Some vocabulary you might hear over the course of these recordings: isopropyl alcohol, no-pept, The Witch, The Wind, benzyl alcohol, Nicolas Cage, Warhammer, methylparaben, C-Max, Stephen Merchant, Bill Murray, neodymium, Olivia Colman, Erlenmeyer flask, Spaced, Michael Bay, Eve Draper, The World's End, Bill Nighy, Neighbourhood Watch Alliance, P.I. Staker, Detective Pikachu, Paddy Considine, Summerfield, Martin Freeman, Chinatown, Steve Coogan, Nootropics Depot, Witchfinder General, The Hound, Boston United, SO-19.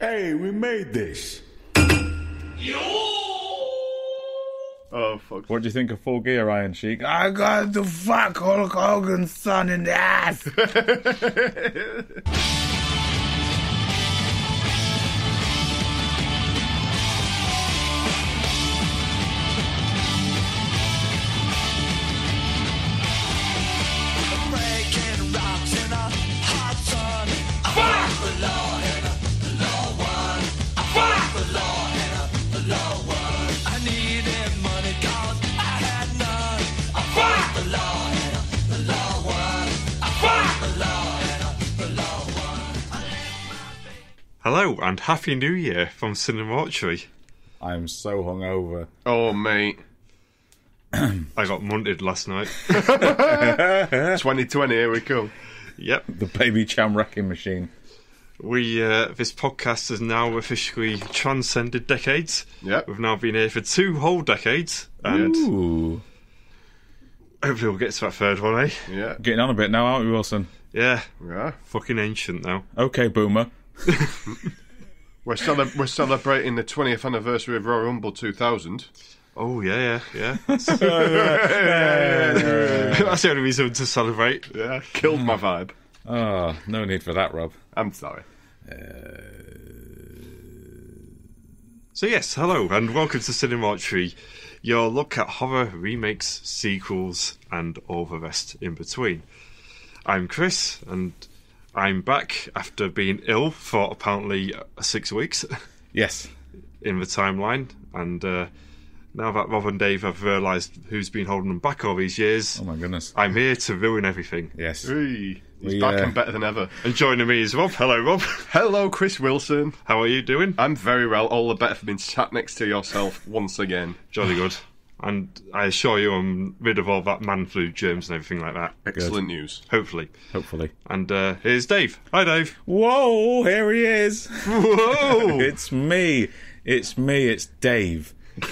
Hey, we made this. Oh, fuck. What do you think of Full Gear, Iron Sheik? I got to fuck Hulk Hogan's son in the ass. Hello and Happy New Year from CineMortuary. I am so hungover. Oh, mate. I got munted last night. 2020, here we come. Yep. The baby cham wrecking machine. This podcast has now officially transcended decades. Yep. We've now been here for 2 whole decades. And ooh. Hopefully we'll get to that third one, eh? Yeah. Getting on a bit now, aren't we, Wilson? Yeah. Yeah. Fucking ancient now. Okay, boomer. We're celebrating the 20th anniversary of Royal Rumble 2000. Oh yeah. That's the only reason to celebrate. Yeah, killed my vibe. Oh, no need for that, Rob. I'm sorry. So yes, hello and welcome to CineMortuary, your look at horror remakes, sequels, and all the rest in between. I'm Chris, and I'm back after being ill for apparently 6 weeks. Yes. In the timeline. And now that Rob and Dave have realised who's been holding them back all these years. Oh my goodness. I'm here to ruin everything. Yes. Hey, he's back and better than ever. And joining me is Rob. Hello, Rob. Hello, Chris Wilson. How are you doing? I'm very well. All the better for being sat next to yourself once again. Jolly good. And I assure you I'm rid of all that man flu germs and everything like that. Excellent good news. Hopefully. And here's Dave. Hi, Dave. Whoa, here he is. Whoa. It's me. It's Dave. And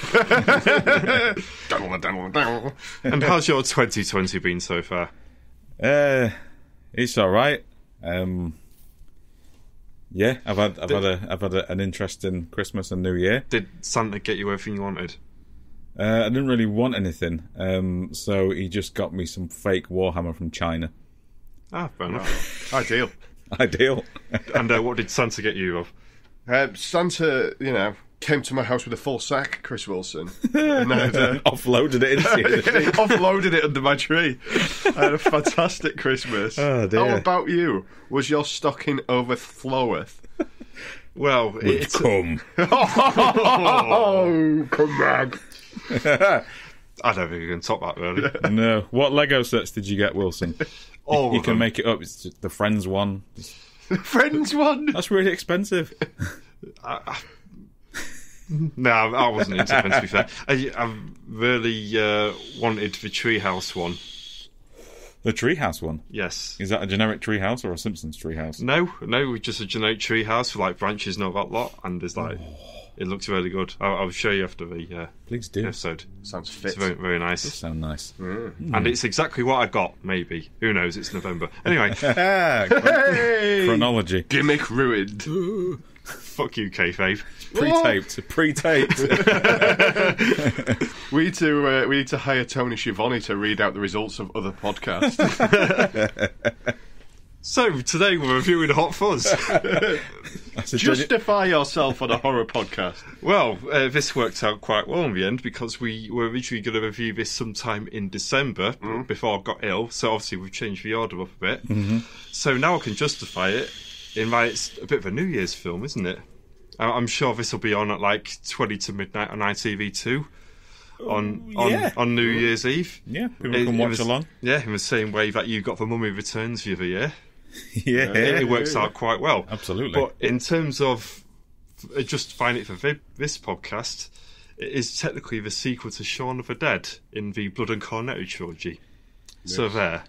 how's your 2020 been so far? It's all right. Yeah, I've had an interesting Christmas and New Year. Did Santa get you everything you wanted? I didn't really want anything, so he just got me some fake Warhammer from China. Ah, fair enough. Ideal. And what did Santa get you of? Santa, came to my house with a full sack, Chris Wilson. And I had, offloaded it into you. Offloaded it under my tree. I had a fantastic Christmas. Oh, dear. How about you? Was your stocking overfloweth? Well, it's... Come. Oh, come back. I don't think you can top that, really. No. What Lego sets did you get, Wilson? All you can make it up. It's just the Friends one. The Friends one? That's really expensive. No, I wasn't into Friends, to be fair. I really wanted the Treehouse one. The Treehouse one? Yes. Is that a generic treehouse or a Simpsons treehouse? No, just a generic treehouse with branches and all that lot. And there's it looks really good. I'll show you after the please do episode. Sounds fit. It's very, very nice. It does sound nice. Mm. And it's exactly what I got, maybe. Who knows? It's November. Anyway. Hey! Chronology. Gimmick ruined. Fuck you, kayfabe. Pre-taped. We need to hire Tony Schiavone to read out the results of other podcasts. So, today we're reviewing Hot Fuzz. Justify yourself on a horror podcast. Well, this worked out quite well in the end because we were originally going to review this sometime in December before I got ill, so obviously we've changed the order up a bit. Mm-hmm. So now I can justify it in that it's a bit of a New Year's film, isn't it? I'm sure this will be on at 20 to midnight on ITV2. On New Year's Eve. Yeah, people can watch along. Yeah, in the same way that you got The Mummy Returns the other year. Yeah. It works out quite well. Absolutely. But in terms of justifying it for this podcast, it is technically the sequel to Shaun of the Dead in the Blood and Cornetto trilogy. Yes. So there.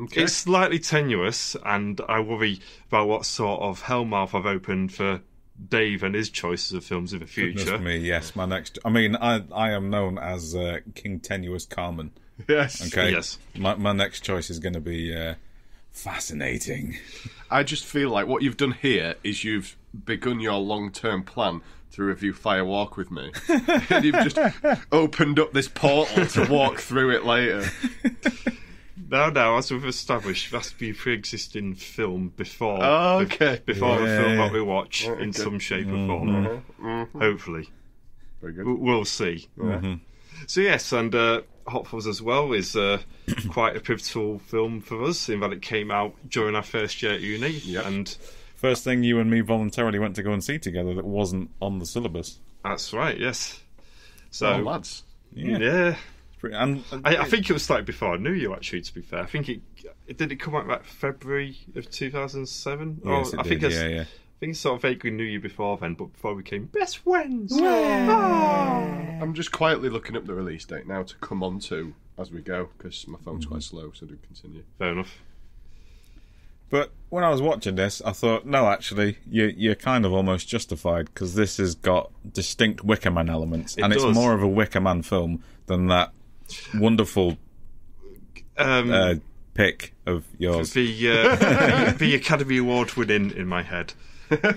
Okay. It's slightly tenuous, and I worry about what sort of hellmouth I've opened for Dave and his choices of films in the future. Goodness me, yes, my next. I mean, I am known as King Tenuous Carmen. Yes. Okay. Yes. My next choice is going to be Fascinating. I just feel like what you've done here is you've begun your long-term plan to review Fire Walk With Me. And you've just opened up this portal to walk through it later. No, as we've established, that's be a pre-existing film before. Oh, okay. Before the film that we watch in some shape or form. Mm-hmm. Mm-hmm. Hopefully. Very good. We'll see. Mm-hmm. Yeah. So yes, and Hot Fuzz as well is quite a pivotal film for us in that it came out during our first year at uni. Yep. And first thing you and me voluntarily went to go and see together that wasn't on the syllabus. That's right, yes. So lads. Yeah. And I think it was like before I knew you, actually, to be fair. I think it did it come out like February of 2007? Yes, it did. I think I sort of vaguely knew you before then, but before we came best friends. Yeah. Oh. I'm just quietly looking up the release date now to come on to as we go, because my phone's quite slow, so do continue. Fair enough. But when I was watching this, I thought, no, actually, you're kind of almost justified, because this has got distinct Wicker Man elements, it's more of a Wicker Man film than that wonderful pick of yours. The Academy Award winning in my head.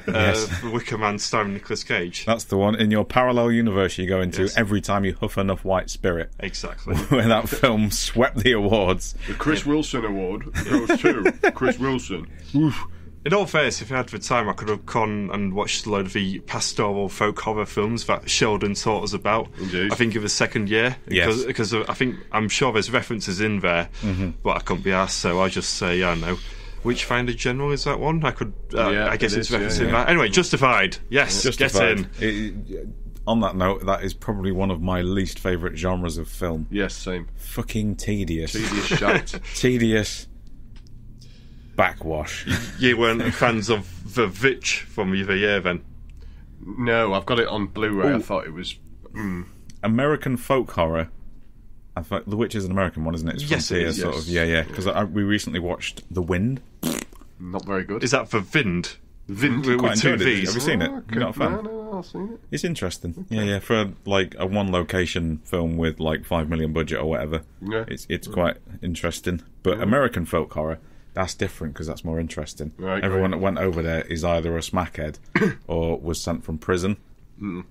Yes. Wicker Man starring Nicolas Cage. That's the one in your parallel universe you go into every time you huff enough white spirit. Exactly. Where that film swept the awards. The Chris Wilson Award goes to Chris Wilson. Oof. In all fairness, if I had the time, I could have gone and watched a load of the pastoral folk horror films that Sheldon taught us about. Indeed. I think of the second year, because I think I'm sure there's references in there, but I couldn't be asked, so I just say, I know. Witchfinder General is that one? I could. I guess it's referencing that. Anyway, Justified. Yes, Justified. Get in. On that note, that is probably one of my least favourite genres of film. Yes, same. Fucking tedious. Tedious shite. Tedious. Backwash. You weren't fans of The Witch from the year then? No, I've got it on Blu-ray. Ooh. I thought it was American folk horror. I thought The Witch is an American one, isn't it? It's frontier, sort of. Yeah. Because we recently watched The Wind. Not very good. Is that for Vind? Vind. Quite two V's. Have you seen it? Okay. Not a fan. No, I've seen it. It's interesting. Okay. Yeah. For like a one-location film with like $5 million budget or whatever. Yeah. It's quite interesting. But American folk horror. That's different because that's more interesting. Right, everyone that went over there is either a smackhead or was sent from prison, and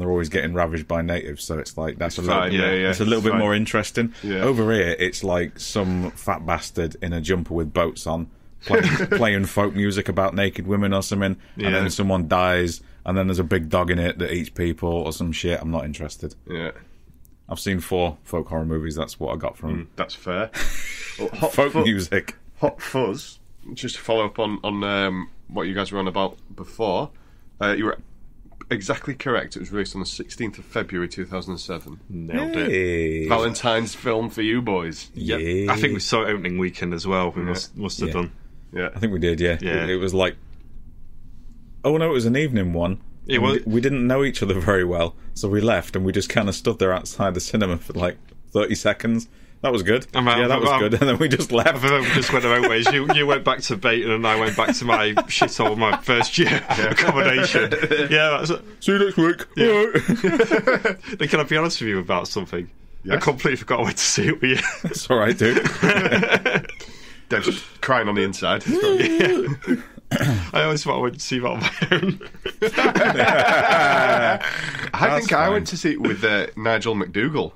they're always getting ravaged by natives. So it's like it's a little bit more interesting. Yeah. Over here, it's like some fat bastard in a jumper with boats on playing folk music about naked women or something, and then someone dies, and then there's a big dog in it that eats people or some shit. I'm not interested. Yeah. I've seen 4 folk horror movies. That's what I got from them. That's fair. Well, music. Hot Fuzz. Just to follow up on what you guys were on about before, you were exactly correct. It was released on the 16th of February 2007. Nailed it. Valentine's film for you boys. Yep. Yeah. I think we saw it opening weekend as well. We must have done. Yeah, I think we did. Yeah. It was like. Oh no! It was an evening one. We didn't know each other very well, so we left and we just kind of stood there outside the cinema for like 30 seconds. That was good. That was good. And then we just left. We just went our own ways. You went back to Baton and I went back to my shithole, my first year accommodation. Yeah, that's it. See you next week. Yeah. All right. Then can I be honest with you about something? Yes. I completely forgot I went to see it with you. It's all right, dude. Dev's crying on the inside. Yeah. I always thought I went to see that on my own. I think I went to see it with Nigel McDougall.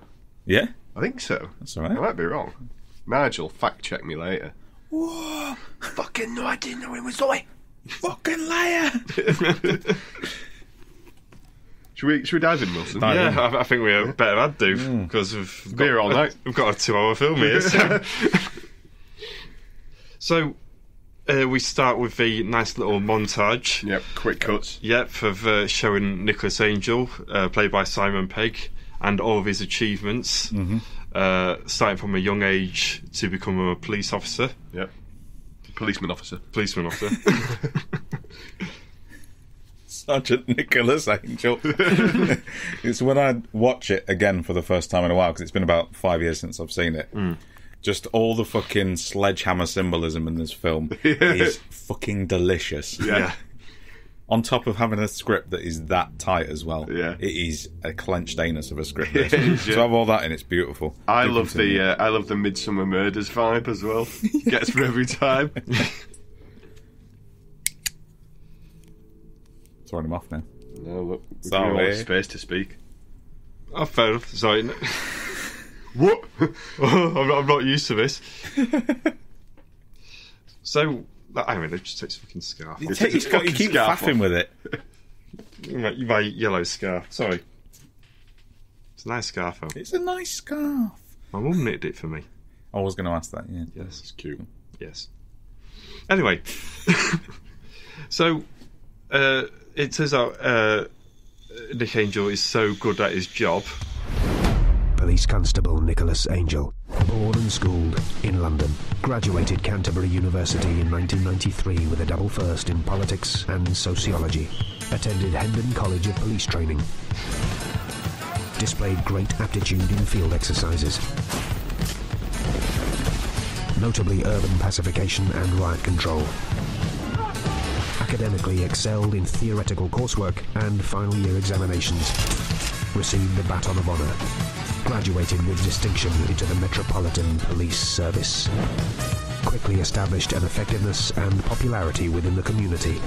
Yeah? I think so. That's alright. I might be wrong. Nigel, fact check me later. Whoa! Fucking no, I didn't know it was I. Fucking liar! Should we dive in, Wilson? Yeah, I think we better add do, because we've got all night. We've got a 2-hour film here. So we start with the nice little montage. Yep, quick cuts. Yep, of showing Nicholas Angel, played by Simon Pegg, and all of his achievements, starting from a young age to become a police officer. Yep. Policeman officer. Sergeant Nicholas Angel. It's when I watch it again for the first time in a while, because it's been about 5 years since I've seen it. Mm. Just all the fucking sledgehammer symbolism in this film is fucking delicious. Yeah. on top of having a script that is that tight as well. Yeah. It is a clenched anus of a script. This. Is, yeah. So have all that in, it's beautiful. I love the Midsummer Murders vibe as well. Gets me every time. Throwing him off now. No, look, we don't have space to speak. Oh, fair enough. Sorry. What? I'm not used to this. So, I mean, it just takes a fucking scarf. You keep faffing with it. My yellow scarf. Sorry. It's a nice scarf, though. It's a nice scarf. My mum knitted it for me. I was going to ask that, yeah. Yes. It's cute. Yes. Anyway. So, it turns out Nick Angel is so good at his job. Police Constable Nicholas Angel, born and schooled in London, graduated Canterbury University in 1993 with a double first in politics and sociology, attended Hendon College of Police Training, displayed great aptitude in field exercises, notably urban pacification and riot control, academically excelled in theoretical coursework and final year examinations, received the Baton of Honour, graduated with distinction into the Metropolitan Police Service. Quickly established an effectiveness and popularity within the community.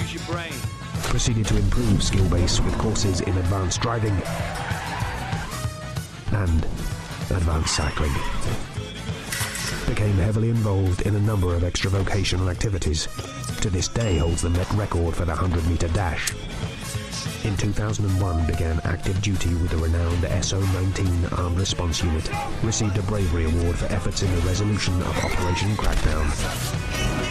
Use your brain. Proceeded to improve skill base with courses in advanced driving and advanced cycling. Became heavily involved in a number of extra vocational activities. To this day holds the Met record for the 100-metre dash. In 2001 began active duty with the renowned SO-19 Armed Response Unit, received a bravery award for efforts in the resolution of Operation Crackdown.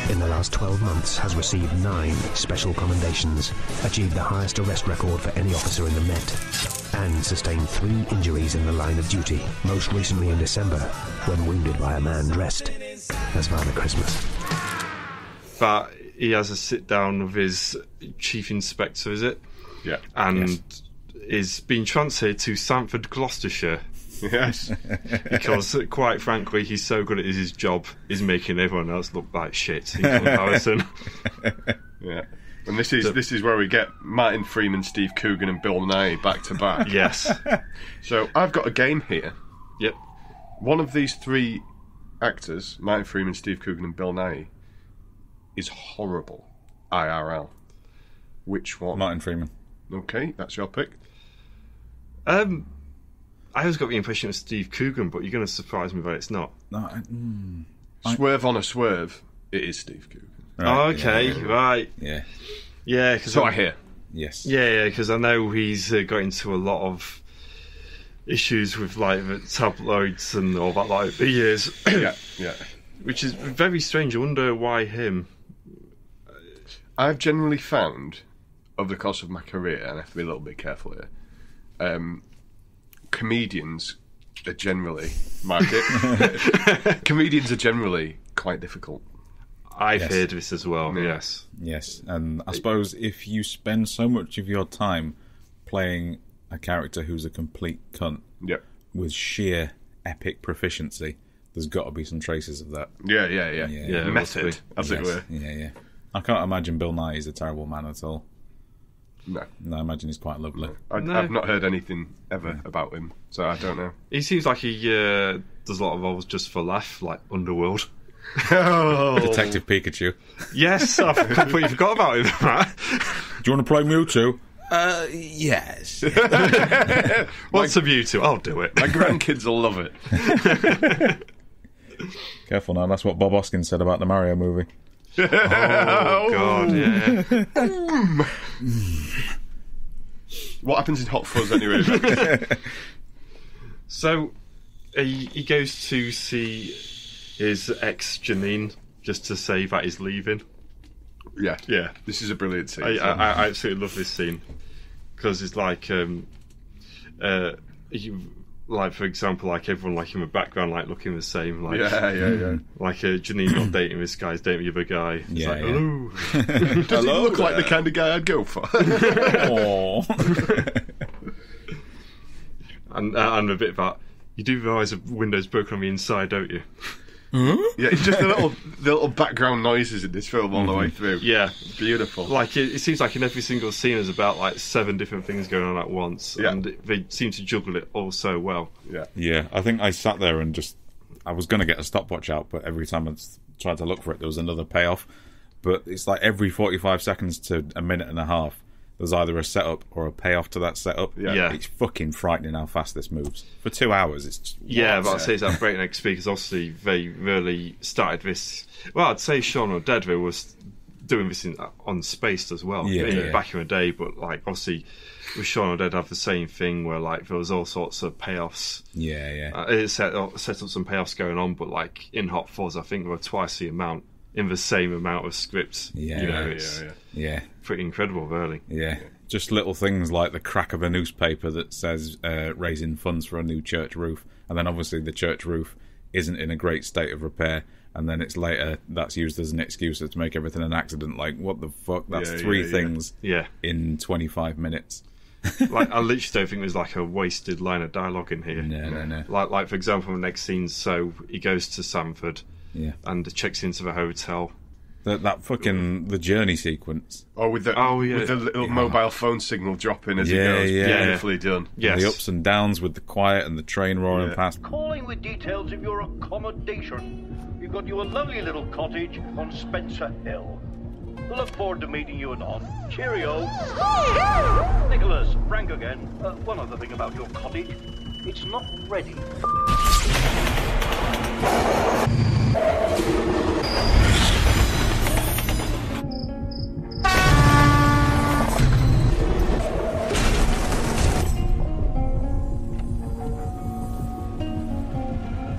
In the last 12 months has received 9 special commendations, achieved the highest arrest record for any officer in the Met, and sustained 3 injuries in the line of duty, most recently in December, when wounded by a man dressed as Father Christmas. But he has a sit-down with his chief inspector, is it? Yeah. And is being transferred to Sandford, Gloucestershire. Yes. Because, quite frankly, he's so good at his job, he's making everyone else look like shit in comparison. Yeah. And this is where we get Martin Freeman, Steve Coogan and Bill Nighy back to back. Yes. So I've got a game here. Yep. One of these 3 actors, Martin Freeman, Steve Coogan and Bill Nighy, is horrible IRL. Which one? Martin Freeman. Okay, that's your pick. I always got the impression of Steve Coogan, but you're going to surprise me that it's not. No, swerve on a swerve, it is Steve Coogan. Right, okay, yeah. Right. Yeah. Cause so I hear. Yes. Yeah, because I know he's got into a lot of issues with like the tabloids and all that. Like he is. yeah. Which is very strange. I wonder why him. I've generally found, over the course of my career, and I have to be a little bit careful here, comedians are generally quite difficult. I've heard this as well, yes. Yes, and I suppose if you spend so much of your time playing a character who's a complete cunt with sheer epic proficiency, there's got to be some traces of that. Yeah. Method, as it were. Yeah. I can't imagine Bill Nighy is a terrible man at all. No, I imagine he's quite lovely. I've not heard anything ever about him, so I don't know. He seems like he does a lot of roles just for laugh, like Underworld. Detective Pikachu. Yes, I completely forgot about him. Do you want to play Mewtwo? Yes. What's a Mewtwo? I'll do it. My grandkids will love it. Careful now, that's what Bob Hoskins said about the Mario movie. Oh, God, yeah. What happens in Hot Fuzz, anyway? So, he goes to see his ex, Janine, just to say that he's leaving. Yeah. This is a brilliant scene. I absolutely love this scene. Because it's like... like, for example, like everyone like in the background like looking the same. Like, yeah. Like Janine not dating this guy, he's dating the other guy. It's like, hello. Does he look like the kind of guy I'd go for? Aww. and a bit of that. You do realise the window's broken on the inside, don't you? Yeah, it's just the little background noises in this film all the way through. Yeah, beautiful. Like it seems like in every single scene there's about like 7 different things going on at once, and they seem to juggle it all so well. Yeah, yeah. I think I sat there and just I was going to get a stopwatch out, but every time I tried to look for it, there was another payoff. But it's like every 45 seconds to a minute and a half, there's either a setup or a payoff to that setup. Yeah. It's fucking frightening how fast this moves. For 2 hours, it's just... Yeah, but I'd say it's at breakneck speed, because obviously they really started this... Well, I'd say Shaun of the Dead, they were doing this on Spaced as well, back in the day, but like obviously with Shaun of the Dead have the same thing where like there was all sorts of payoffs. Yeah, yeah. It set up some payoffs going on, but like in Hot Fuzz, I think there were twice the amount in the same amount of scripts. Yeah, you know, it's pretty incredible, really. Yeah, just little things like the crack of a newspaper that says raising funds for a new church roof, and then obviously the church roof isn't in a great state of repair, and then it's later that's used as an excuse to make everything an accident. Like, what the fuck? That's three things in 25 minutes. Like, I literally don't think there's like a wasted line of dialogue in here. No. Like for example, the next scene, so he goes to Sandford. Yeah, and checks into the hotel. That fucking the journey sequence. Oh, with the little mobile phone signal dropping as it goes. Yeah, beautifully done. Yes. The ups and downs with the quiet and the train roaring past. Calling with details of your accommodation. You've got you a lovely little cottage on Spencer Hill. We'll look forward to meeting you anon. Cheerio. Nicholas, Frank again. One other thing about your cottage, it's not ready.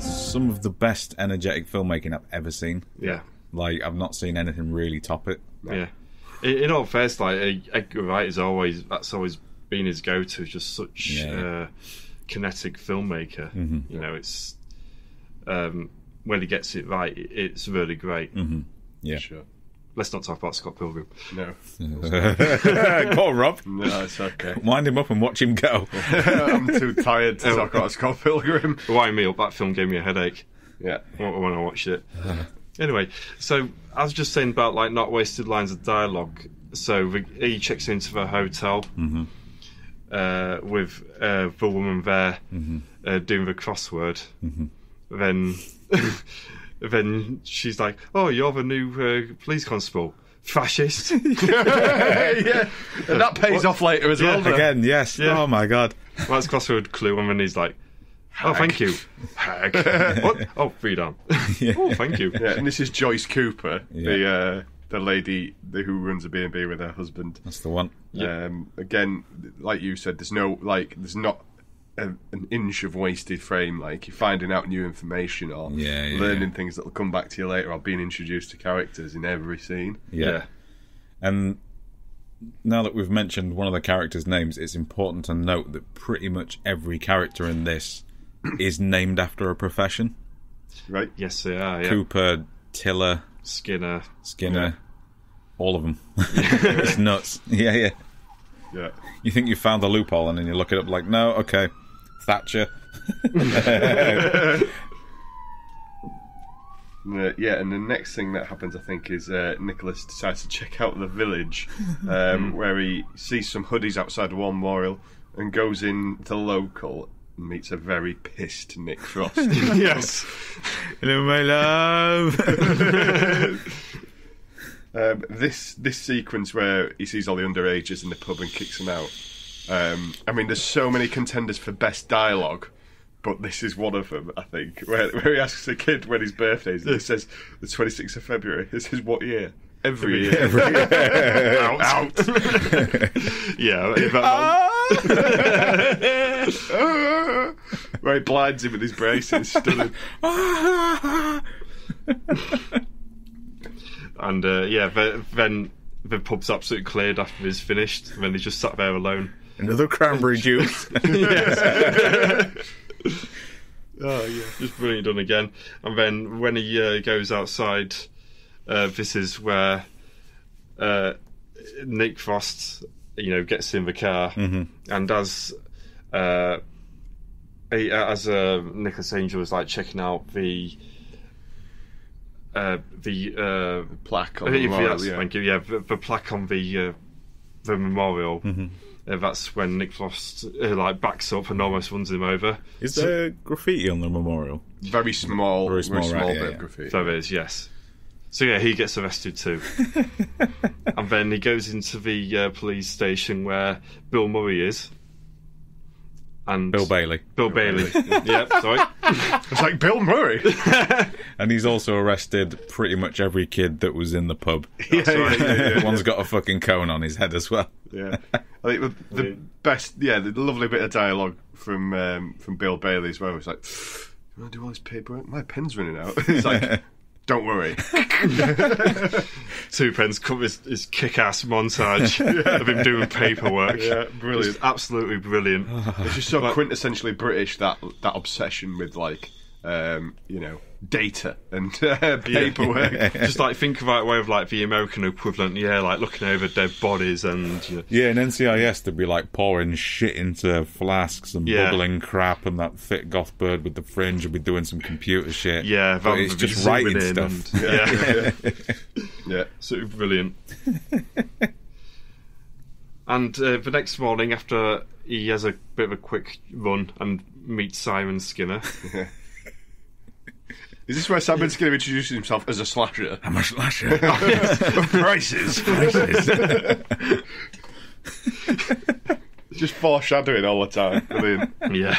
Some of the best energetic filmmaking I've ever seen. Yeah, like I've not seen anything really top it. Yeah, in all fairness, like Edgar Wright is always been his go-to. Just such kinetic filmmaker. Mm-hmm. You know, it's. When he gets it right, it's really great. Mm-hmm. Yeah, sure. Let's not talk about Scott Pilgrim. No. Go on, Rob. No, it's okay. Wind him up and watch him go. I'm too tired to talk about Scott Pilgrim. Wind me up. That film gave me a headache. Yeah. When I watched it. Anyway, so I was just saying about like not wasted lines of dialogue. So he checks into the hotel with the woman there doing the crossword. Mm-hmm. Then she's like, "Oh, you're the new police constable, fascist." Yeah, and that pays off later as well. Again, yes. Yeah. Oh my god, well, that's crossword clue. And then he's like, "Oh, thank you, hag." What? Oh, freedom. Oh, thank you. Yeah, and this is Joyce Cooper, the lady who runs a B&B with her husband. That's the one. Yeah. Again, like you said, there's not an inch of wasted frame. Like you're finding out new information or learning things that will come back to you later, or being introduced to characters in every scene. Yeah. And now that we've mentioned one of the characters' names, it's important to note that pretty much every character in this is named after a profession. Right. Yes, they are. Yeah. Cooper, Tiller, Skinner, all of them. It's nuts. Yeah. Yeah. You think you found the loophole, and then you look it up. Like, no, okay. Thatcher. And the next thing that happens, I think, is Nicholas decides to check out the village, where he sees some hoodies outside one memorial and goes in to local and meets a very pissed Nick Frost. Yes. Hello, my love. This sequence where he sees all the underagers in the pub and kicks them out. I mean, there's so many contenders for best dialogue, but this is one of them, I think, where he asks a kid when his birthday is, and he says, the 26th of February. He says, what year? Every year. Out. Yeah. That where he blinds him with his braces. Stunning. And then the pub's absolutely cleared after he's finished. And then he just sat there alone. Another cranberry juice. Oh yeah, just brilliant done again. And then when he goes outside, this is where Nick Frost, you know, gets in the car, and as Nicholas Angel is like checking out the the plaque on the memorial. Yes, yeah. Thank you. Yeah, the plaque on the memorial. Mm-hmm. That's when Nick Frost backs up and almost runs him over. Is there graffiti on the memorial? Very small bit of graffiti. There is, yes. So yeah, he gets arrested too. And then he goes into the police station where Bill Murray is. And Bill Bailey. Yep, sorry. It's like Bill Murray. And he's also arrested pretty much every kid that was in the pub. That's right. Yeah. One's got a fucking cone on his head as well. Yeah. I think the best, the lovely bit of dialogue from Bill Bailey as well. It's like, do I do all this paperwork? My pen's running out. It's like, don't worry. Two pens cover his kick-ass montage of him doing paperwork. Yeah, brilliant. Just absolutely brilliant. It's just so quintessentially British, that obsession with, data and paperwork. Just, think of it way of, the American equivalent, looking over dead bodies and... Yeah, in NCIS, they'd be, pouring shit into flasks and bubbling crap, and that thick goth bird with the fringe would be doing some computer shit. Yeah, that it's just writing stuff. And, yeah, so brilliant. And the next morning, after he has a bit of a quick run and meets Simon Skinner... Is this where Simon's going to introduce himself as a slasher? I'm a slasher. Prices. Just foreshadowing all the time. Brilliant. Yeah.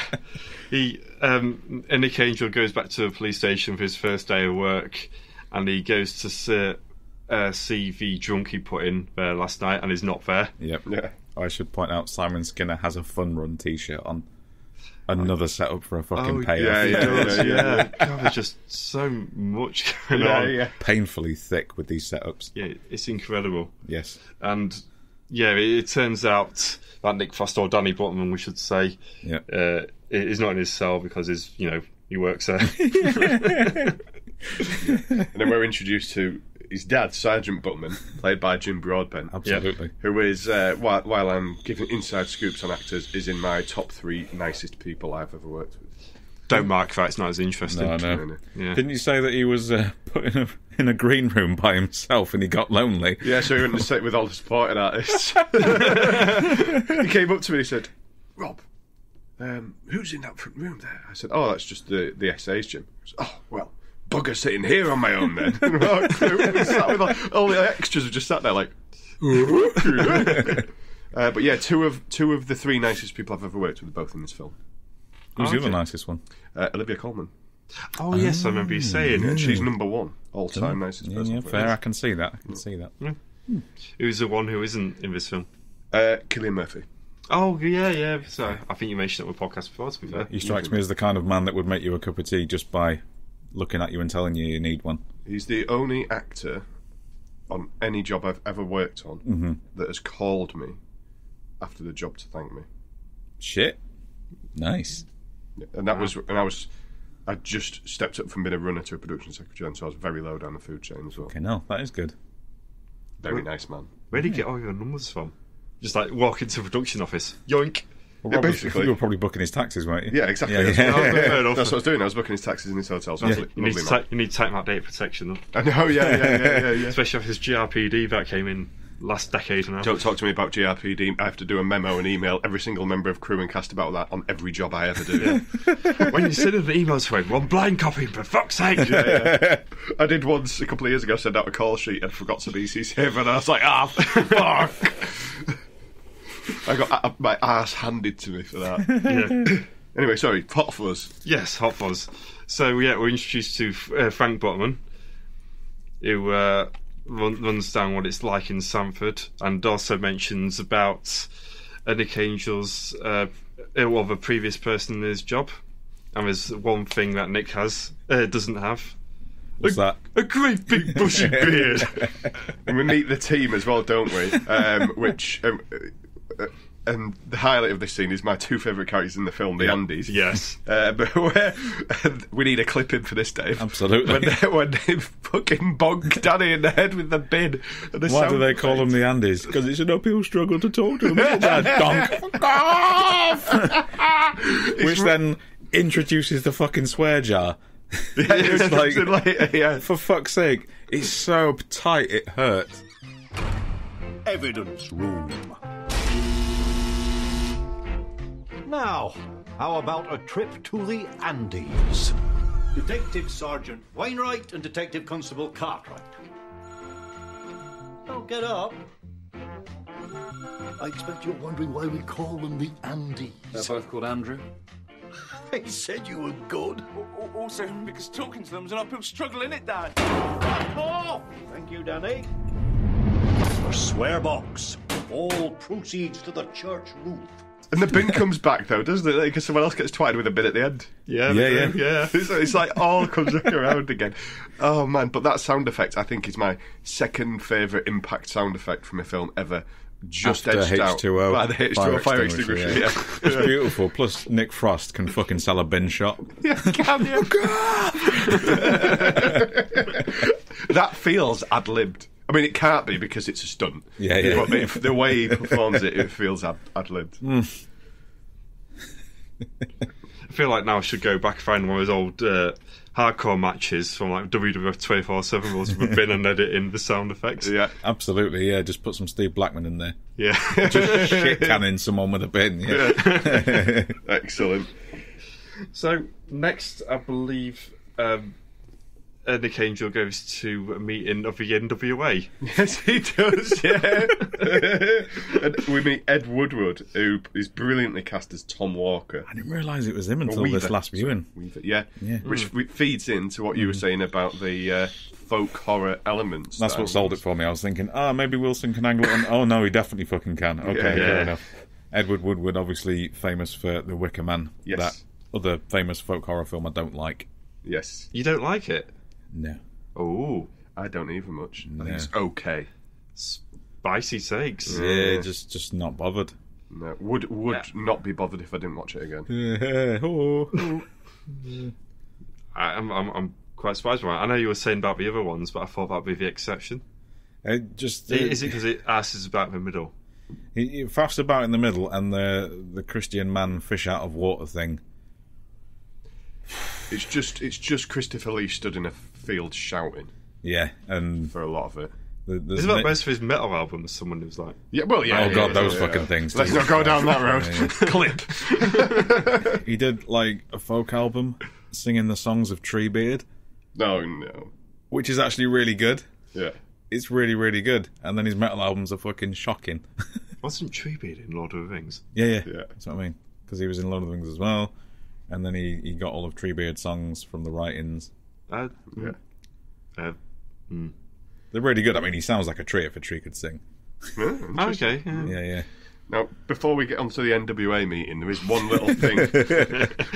He, Nick Angel goes back to the police station for his first day of work, and he goes to see the drunk he put in there last night, and he's not there. Yep. Yeah. I should point out Simon Skinner has a Fun Run t-shirt on. Another setup for a fucking payoff. Yeah. God, there's just so much going on. Yeah. Painfully thick with these setups. Yeah, it's incredible. Yes. And, it turns out that Nick Frost, or Danny Butterman, we should say, is not in his cell because he's, he works there. And then we're introduced to his dad, Sergeant Butterman, played by Jim Broadbent. Absolutely. Who is, while I'm giving inside scoops on actors, is in my top 3 nicest people I've ever worked with. Don't mark that, it's not as interesting. No, I know. Yeah. Didn't you say that he was put in a green room by himself and he got lonely? Yeah, so he went to sit with all the supporting artists. He came up to me and he said, Rob, who's in that front room there? I said, that's just the SA's Jim. He said, bugger sitting here on my own then. And we sat with all the extras who just sat there like... but yeah, two of the 3 nicest people I've ever worked with are both in this film. Who's the other nicest one? Olivia Colman. Oh, yes, I remember you saying it. She's number 1 all-time nicest person. Yeah, fair, I can see that. Yeah. Hmm. Who's the one who isn't in this film? Cillian Murphy. Oh, yeah. Sorry, I think you mentioned it on the podcast before, to be fair. He strikes me as the kind of man that would make you a cup of tea just by... looking at you and telling you you need one. He's the only actor on any job I've ever worked on that has called me after the job to thank me. Shit. Nice. And that was... And I just stepped up from being a runner to a production secretary, and so I was very low down the food chain as well. Okay, no, that is good. Very nice man. Where did you get all your numbers from? Just walk into a production office. Yoink. Well, Rob, basically, you were probably booking his taxes, weren't you? Yeah, exactly. That's what I was doing. I was booking his taxes in his hotel. So you need to tighten out data protection, though. I know, yeah. Especially after his GRPD that came in last decade and a half. Don't talk to me about GRPD. I have to do a memo and email every single member of crew and cast about that on every job I ever do. Yeah. When you send an email to everyone, blind copying, for fuck's sake. Yeah. I did once a couple of years ago send out a call sheet and forgot to BCC, and I was like, fuck. I got my ass handed to me for that. Yeah. Anyway, sorry, Hot Fuzz. Yes, Hot Fuzz. So, we're introduced to Frank Butterman, who runs down what it's like in Sandford, and also mentions about Nick Angel's, the previous person in his job. And there's one thing that Nick has, doesn't have. What's that? A great big bushy beard. And we meet the team as well, don't we? And the highlight of this scene is my 2 favourite characters in the film, the Andes. Yes. But we need a clip in for this, Dave. Absolutely. When they fucking bonk Danny in the head with the bin. Why do they call them the Andes? Because it's an uphill struggle to talk to them. Donk off! Which then introduces the fucking swear jar. It's like, later, yeah. For fuck's sake, it's so tight it hurts. Evidence room. Now, how about a trip to the Andes? Detective Sergeant Wainwright and Detective Constable Cartwright. Don't get up. I expect you're wondering why we call them the Andes. They're both called Andrew. They said you were good. Also, because talking to them is an uphill struggle, isn't it, Dan? Fuck off! Thank you, Danny. The swear box. All proceeds to the church roof. And the bin comes back, though, doesn't it? Because someone else gets twatted with a bin at the end. Yeah. It's like all comes back around again. Oh, man. But that sound effect, I think, is my second favourite impact sound effect from a film ever. Just edged H2O, out by the H2O fire extinguisher. Yeah. It's beautiful. Plus, Nick Frost can fucking sell a bin shop. Yeah, can you? That feels ad-libbed. I mean, it can't be because it's a stunt. Yeah. But if the way he performs it, it feels ad-libbed. Mm. I feel like now I should go back and find one of those old hardcore matches from like WWF 24/7 rules with bin and editing the sound effects. Yeah, absolutely. Yeah, just put some Steve Blackman in there. Yeah, just shit canning someone with a bin. Yeah. Excellent. So next, I believe. Nick Angel goes to a meeting of the NWA. Yes, he does, yeah. And we meet Ed Woodward, who is brilliantly cast as Tom Walker. I didn't realise it was him until this last viewing. Weaver. Which feeds into what you were saying about the folk horror elements. That's what sold it for me. I was thinking, maybe Wilson can angle it on. Oh, no, he definitely fucking can. Okay, fair enough. Edward Woodward, obviously famous for The Wicker Man. Yes. That other famous folk horror film I don't like. Yes. You don't like it? No. Oh, I don't even much. No. I think it's okay. Spicy sakes. Yeah, just not bothered. No, would not be bothered if I didn't watch it again. I'm quite surprised by it. I know you were saying about the other ones, but I thought that'd be the exception. Is it because it asses about in the middle? It faffs about in the middle, and the Christian man fish out of water thing. It's just Christopher Lee stood in a field shouting. Yeah, and for a lot of it, is that most of his metal albums? Someone who's like, those fucking things. Let's not go down that road. Clip. He did like a folk album, singing the songs of Treebeard. Oh no, which is actually really good. Yeah, it's really really good. And then his metal albums are fucking shocking. Wasn't Treebeard in Lord of the Rings? Yeah. That's what I mean. Because he was in Lord of the Rings as well. And then he got all of Treebeard songs from the writings. They're really good. I mean, he sounds like a tree if a tree could sing. Oh, okay. Yeah. Now, before we get onto the NWA meeting, there is one little thing.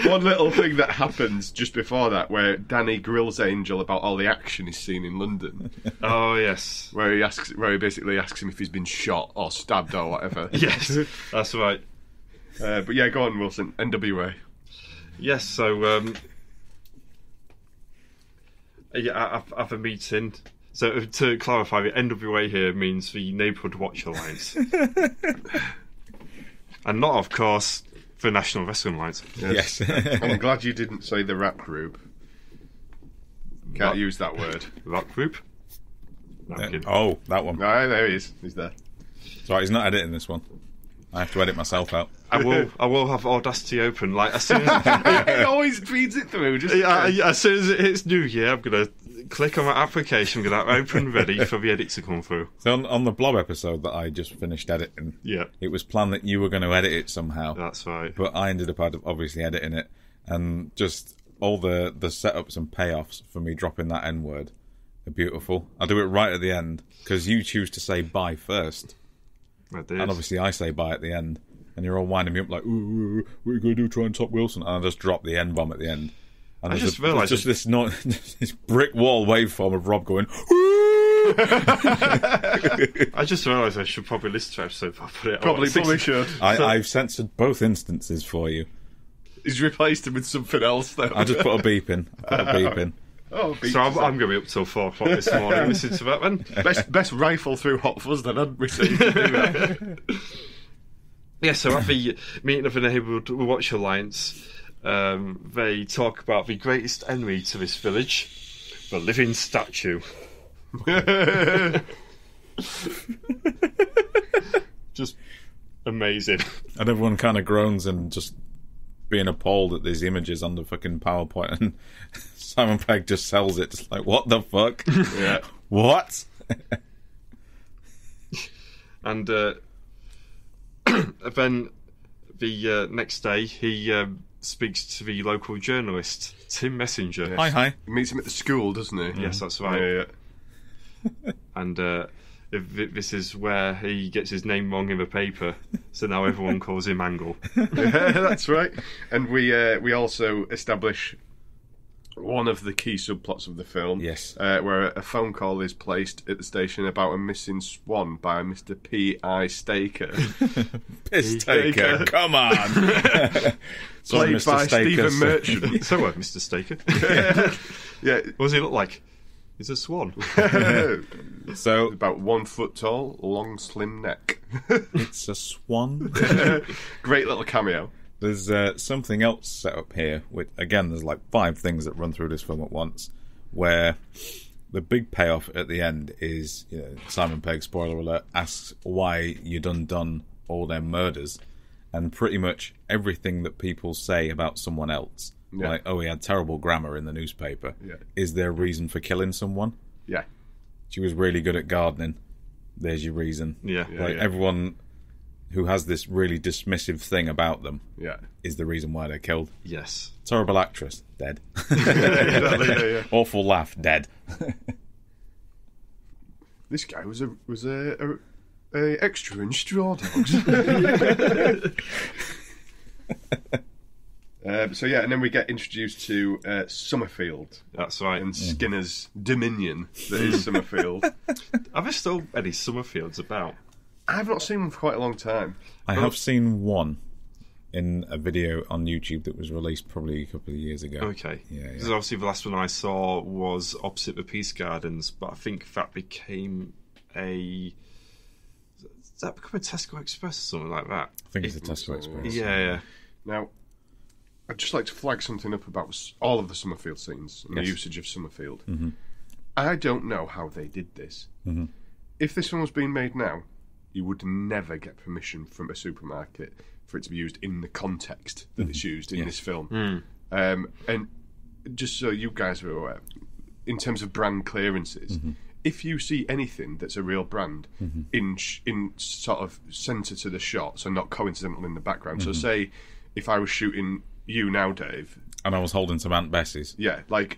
One little thing that happens just before that, where Danny grills Angel about all the action he's seen in London. Oh yes, where he basically asks him if he's been shot or stabbed or whatever. Yes, that's right. But yeah, go on, Wilson. NWA. Yes, so I have a meeting. So to clarify, the NWA here means the Neighbourhood Watch Alliance, and not, of course, the National Wrestling Alliance. Yes. I'm glad you didn't say the rap group. Can't use that word. Rap group. That one. No, there he is. He's there. Sorry, he's not editing this one. I have to edit myself out. I will have Audacity open. Like as soon as it always feeds it through. Just as soon as it hits New Year, I'm gonna click on my application. I'm gonna open ready for the edit to come through. So on the Blob episode that I just finished editing, it was planned that you were going to edit it somehow. That's right. But I ended up obviously editing it, and just all the setups and payoffs for me dropping that N word are beautiful. I do it right at the end because you choose to say bye first. And obviously I say bye at the end, and you're all winding me up like, ooh, what are you going to do, try and top Wilson? And I just drop the N-bomb at the end. And I just realised... There's just this brick wall waveform of Rob going, ooh! I just realised I should probably listen to an episode. Probably should. I've censored both instances for you. He's replaced him with something else, though. I just put a beep in. So I'm going to be up till 4 o'clock this morning listening to that one. Best rifle through Hot Fuzz then, hadn't we? So at the meeting of the Neighbourhood Watch Alliance, They talk about the greatest enemy to this village, the living statue. Just amazing. And everyone kind of groans and just being appalled at these images on the fucking PowerPoint, and Simon Pegg just sells it. Just like, what the fuck? Yeah. What? And then the next day he speaks to the local journalist, Tim Messenger. Yes. Hi. He meets him at the school, doesn't he? Mm. Yes, that's right. Yeah. And this is where he gets his name wrong in the paper, so now everyone calls him Angle. Yeah, that's right. And we also establish one of the key subplots of the film. Yes. Where a phone call is placed at the station about a missing swan by Mr. P.I. Staker. Piss-taker, come on! Played Mr. by Staker, Stephen Merchant. So what, Mr. Staker? Yeah. What does he look like? He's a swan. So about 1 foot tall, long, slim neck. It's a swan. Great little cameo. There's something else set up here. Which, again, there's like 5 things that run through this film at once, where the big payoff at the end is, you know, Simon Pegg, spoiler alert, asks why you done all their murders, and pretty much everything that people say about someone else, yeah, like, oh, he had terrible grammar in the newspaper, yeah, is their reason for killing someone. Yeah. She was really good at gardening. There's your reason. Yeah. Everyone who has this really dismissive thing about them, yeah, is the reason why they're killed. Yes. Terrible actress, dead. Yeah. Awful laugh, dead. This guy was a extra in Straw Dogs. And then we get introduced to Summerfield. That's right. And Skinner's dominion that is Summerfield. Are there still any Summerfields about? I've not seen one for quite a long time. I have seen one in a video on YouTube that was released probably a couple of years ago. Okay. Yeah. Because obviously the last one I saw was opposite the Peace Gardens, but I think that became a... Does that become a Tesco Express or something like that? I think it's a Tesco Express. Yeah. Now, I'd just like to flag something up about all of the Summerfield scenes and the usage of Summerfield. Mm-hmm. I don't know how they did this. Mm-hmm. If this one was being made now, you would never get permission from a supermarket for it to be used in the context that it's used in this film. Mm. And just so you guys are aware, in terms of brand clearances, if you see anything that's a real brand in sort of centre to the shot, so not coincidental in the background. Mm-hmm. So say if I was shooting you now, Dave, and I was holding some Aunt Bessie's. Yeah, like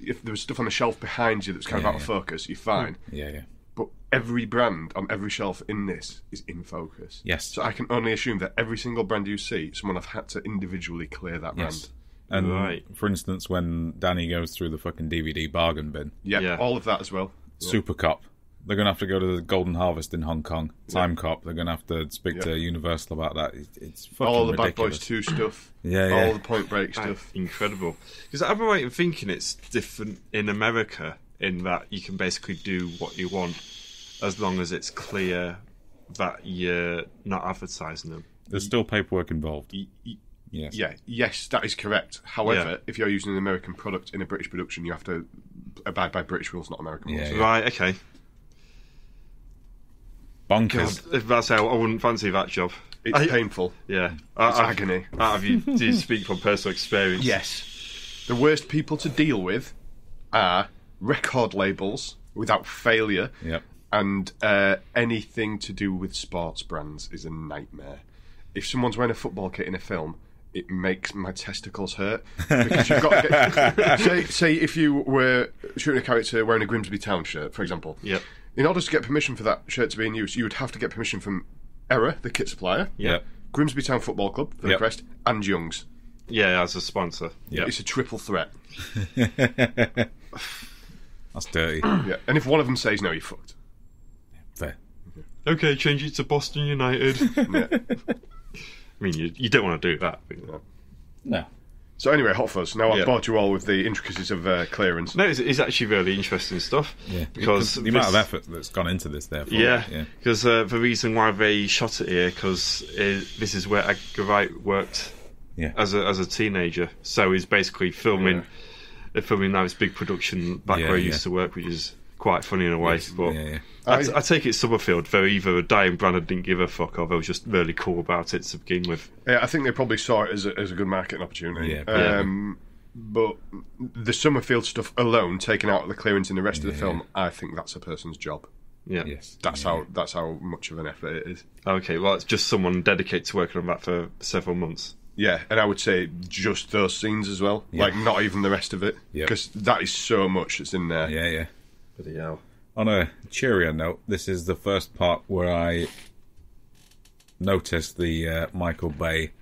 if there was stuff on the shelf behind you that's kind of out of focus, you're fine. Yeah. But every brand on every shelf in this is in focus. Yes. So I can only assume that every single brand you see, someone have had to individually clear that brand. And right. For instance, when Danny goes through the fucking DVD bargain bin. Yeah, all of that as well. Super Cop. They're going to have to go to the Golden Harvest in Hong Kong. Time Cop. They're going to have to speak to Universal about that. It's fucking ridiculous. All the Bad Boys 2 stuff. Yeah. All the Point Break stuff. Incredible. Because I'm right in thinking it's different in America, in that you can basically do what you want as long as it's clear that you're not advertising them. There's still paperwork involved. Yes. Yeah. Yes, that is correct. However, if you're using an American product in a British production, you have to abide by British rules, not American rules. Yeah. Right, okay. Bonkers. If that's how I wouldn't fancy that job. It's painful. Yeah. It's agony. Do you speak from personal experience? Yes. The worst people to deal with are record labels, without failure, and anything to do with sports brands is a nightmare. If someone's wearing a football kit in a film, it makes my testicles hurt, because you've got to get, say if you were shooting a character wearing a Grimsby Town shirt, for example, in order to get permission for that shirt to be in use, you would have to get permission from ERA, the kit supplier, Grimsby Town Football Club, for the crest, and Young's. Yeah, as a sponsor. Yep. It's a triple threat. That's dirty. And if one of them says no, you're fucked. Fair. Okay, change it to Boston United. I mean, you don't want to do that. No. So anyway, Hot Fuzz. Now I've bored you all with the intricacies of clearance. No, it's actually really interesting stuff. Yeah. Because the amount of effort that's gone into this, therefore. Yeah. Because the reason why they shot it here, because this is where Edgar Wright worked. yeah, as a teenager. So he's basically filming now. It's big production back where he used to work, which is quite funny in a way. Yes, but I take it Summerfield, though, either Diane Brannan didn't give a fuck or they were just really cool about it to begin with. Yeah, I think they probably saw it as a good marketing opportunity. Yeah, but the Summerfield stuff alone, taken out of the clearance in the rest of the film, I think that's a person's job. Yeah, yes, that's how much of an effort it is. Okay, well, it's just someone dedicated to working on that for several months. Yeah, and I would say just those scenes as well, like not even the rest of it, because that is so much that's in there. Yeah, yeah. Bloody hell. On a cheerier note, this is the first part where I noticed the Michael Bay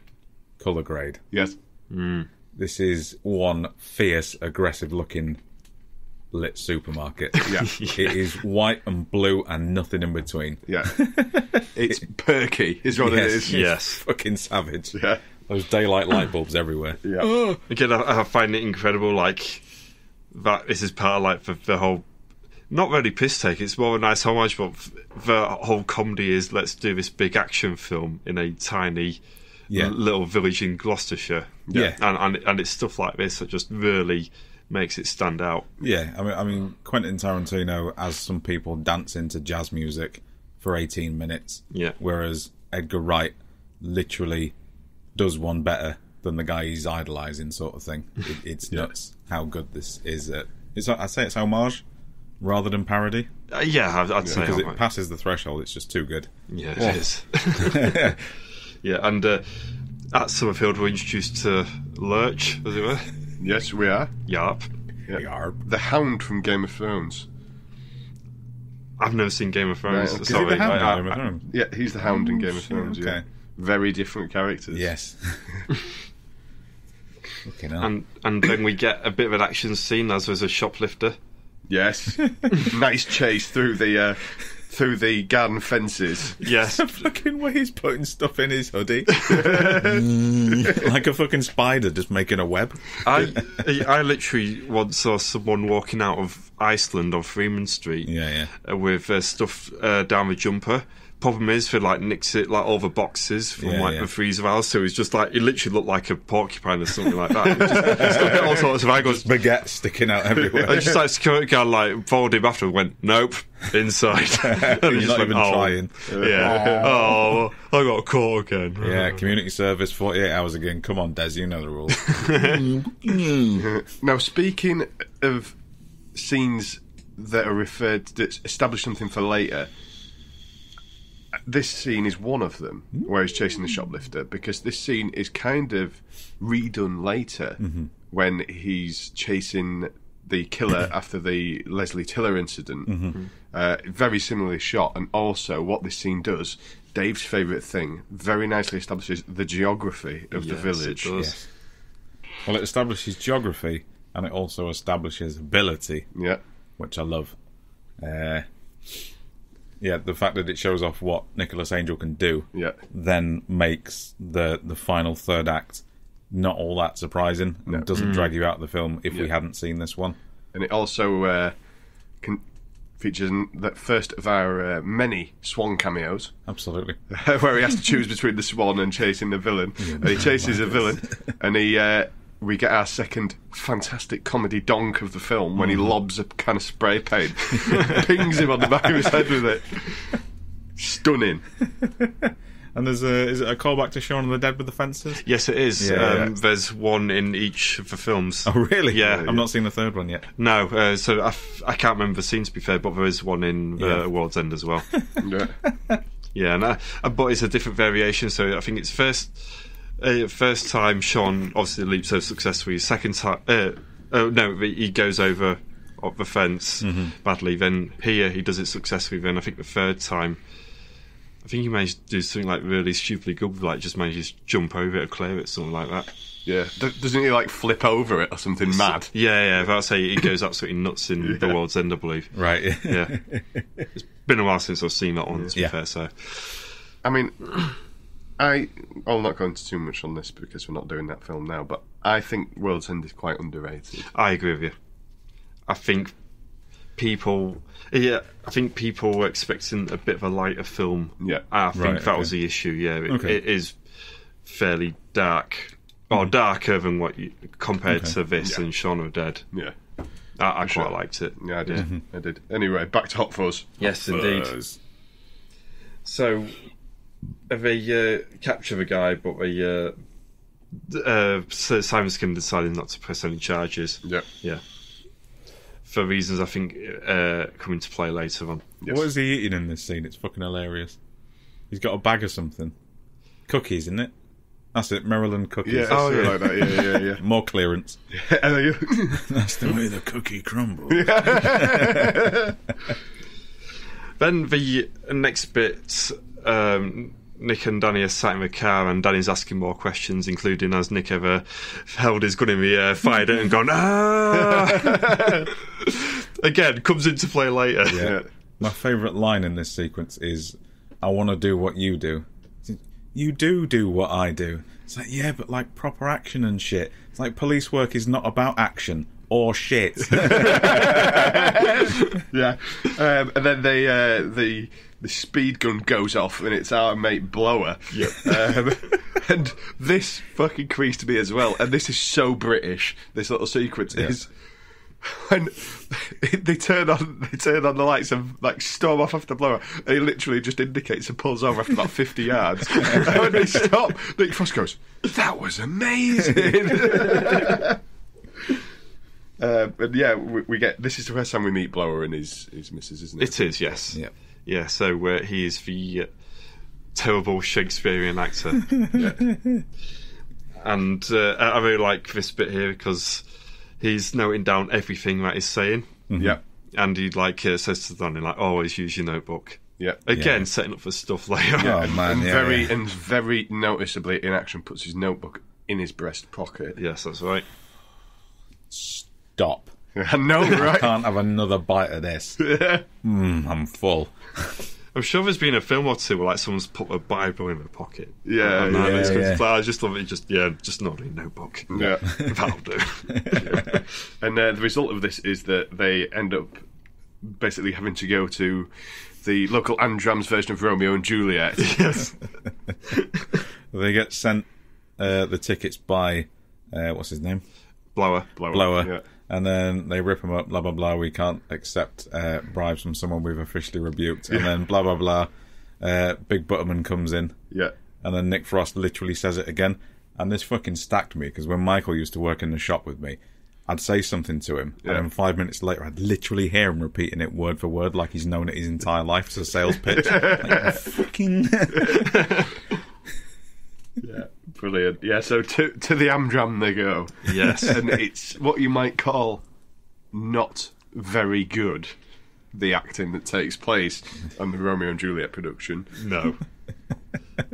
colour grade. Yes. Mm. This is one fierce, aggressive-looking lit supermarket. Yeah. It is white and blue and nothing in between. Yeah. It's perky, is what it is. Yes. It's fucking savage. Yeah. Those daylight light bulbs everywhere. Yeah. Oh. Again, I find it incredible, like, that this is part of, like, the whole, not really piss take, it's more a nice homage, but the whole comedy is, let's do this big action film in a tiny little village in Gloucestershire. Yeah. And it's stuff like this that just really makes it stand out. Yeah, I mean, Quentin Tarantino has some people dance into jazz music for 18 minutes, whereas Edgar Wright literally does one better than the guy he's idolising, sort of thing. It's nuts how good this is. I'd say it's homage rather than parody. I'd say because it passes the threshold. It's just too good. Yeah, it is. Yeah, and at Summerfield we're introduced to Lurch, as it were. Yes, we are. Yarp. Yarp. The Hound from Game of Thrones. I've never seen Game of Thrones. Right. Sorry. Is he the Hound? Yeah, he's the Hound in Game of Thrones. Okay. Yeah. Very different characters. Yes. Fucking hell. And then we get a bit of an action scene as there's a shoplifter. Yes. Nice chase through the garden fences. Yes. The fucking way he's putting stuff in his hoodie. Like a fucking spider just making a web. I literally once saw someone walking out of Iceland on Freeman Street with stuff down the jumper. Problem is, they like nicks it, like all the boxes from the freezer valve, so he's just like, he literally looked like a porcupine or something like that. Just got all sorts of angles. Baguettes sticking out everywhere. I just like security guard, like, followed him after and went, nope, inside. And he's not even trying. Yeah. Oh, I got caught again. Yeah, community service, 48 hours again. Come on, Des, you know the rules. Now, speaking of scenes that are referred to, that establish something for later. This scene is one of them where he's chasing the shoplifter, because this scene is kind of redone later when he's chasing the killer after the Leslie Tiller incident. Very similarly shot, and also what this scene does, Dave's favourite thing, very nicely establishes the geography of the village. It does. Yes. Well, it establishes geography and it also establishes ability, which I love. Yeah, the fact that it shows off what Nicholas Angel can do then makes the final third act not all that surprising and doesn't drag you out of the film if we hadn't seen this one. And it also features the first of our many swan cameos. Absolutely. Where he has to choose between the swan and chasing the villain. And he chases a villain and he... we get our second fantastic comedy donk of the film when he lobs a can of spray paint, pings him on the back of his head with it. Stunning. And is it a callback to Shaun of the Dead with the fences? Yes, it is. There's one in each of the films. Oh, really? Yeah. I've not seen the third one yet. No, so I can't remember the scene, to be fair, but there is one in The World's End as well. Yeah, and but it's a different variation, so I think it's first... first time Sean obviously leaps so successfully. Second time, he goes over the fence badly. Then here he does it successfully. Then I think the third time, I think he managed to do something like really stupidly good, like just manages to jump over it or clear it, something like that. Yeah, doesn't he like flip over it or something mad? Yeah. If I say he goes absolutely nuts in The World's End, I believe. Right. Yeah. It's been a while since I've seen that one. To be fair, so I mean. I'll not go into too much on this because we're not doing that film now, but I think World's End is quite underrated. I agree with you. I think people were expecting a bit of a lighter film. I think that was the issue. It is fairly dark or darker than what you, compared to this and Shaun of the Dead. Yeah. I quite liked it. Yeah, I did. Mm-hmm. I did. Anyway, back to Hot Fuzz. Yes, indeed. So they capture the guy, but they so Simon Skinner decided not to press any charges. Yeah. Yeah. For reasons I think come into play later on. Yes. What is he eating in this scene? It's fucking hilarious. He's got a bag of something. Cookies, isn't it? That's it, Maryland cookies. Yeah, oh, yeah. Like that. Yeah. More clearance. Yeah. That's the way the cookie crumbles. Yeah. Then the next bit, Nick and Danny are sat in the car and Danny's asking more questions, including has Nick ever held his gun in the air, fired it and gone, ah! Again, comes into play later. Yeah. My favourite line in this sequence is, I want to do what you do. You do what I do. It's like, yeah, but like proper action and shit. It's like police work is not about action or shit. Yeah. And then they the speed gun goes off and it's our mate Blower. Yep. And this fucking creased me as well. And this is so British. This little sequence is when they turn on the lights and like storm off after Blower, and he literally just indicates and pulls over after about 50 yards. And when they stop, Nick Frost goes, "That was amazing." And yeah, we get this is the first time we meet Blower and his missus, isn't it? It is, yes. Yeah. Yeah. So he is the terrible Shakespearean actor, and I really like this bit here because he's noting down everything that he's saying. Mm-hmm. Yeah. And he like says to Danny, like, always use your notebook. Yeah. Again, setting up for stuff later. Oh, man. And very noticeably in action, puts his notebook in his breast pocket. Yes, that's right. Stop. I know, right? I can't have another bite of this. I'm full. I'm sure there's been a film or two where like someone's put a Bible in their pocket. Yeah, I just love it. Just not in a notebook. Yeah, that'll do. Yeah. And the result of this is that they end up basically having to go to the local Andram's version of Romeo and Juliet. Yes. They get sent the tickets by what's his name? Blower. Yeah. And then they rip him up, blah, blah, blah. We can't accept bribes from someone we've officially rebuked. And then blah, blah, blah. Big Butterman comes in. Yeah. And then Nick Frost literally says it again. And this fucking stacked me, because when Michael used to work in the shop with me, I'd say something to him. Yeah. And then 5 minutes later, I'd literally hear him repeating it word for word like he's known it his entire life. It's a sales pitch. Like, fucking... Yeah, brilliant. Yeah, so to the Amdram they go. Yes. And it's what you might call not very good, the acting that takes place on the Romeo and Juliet production. No.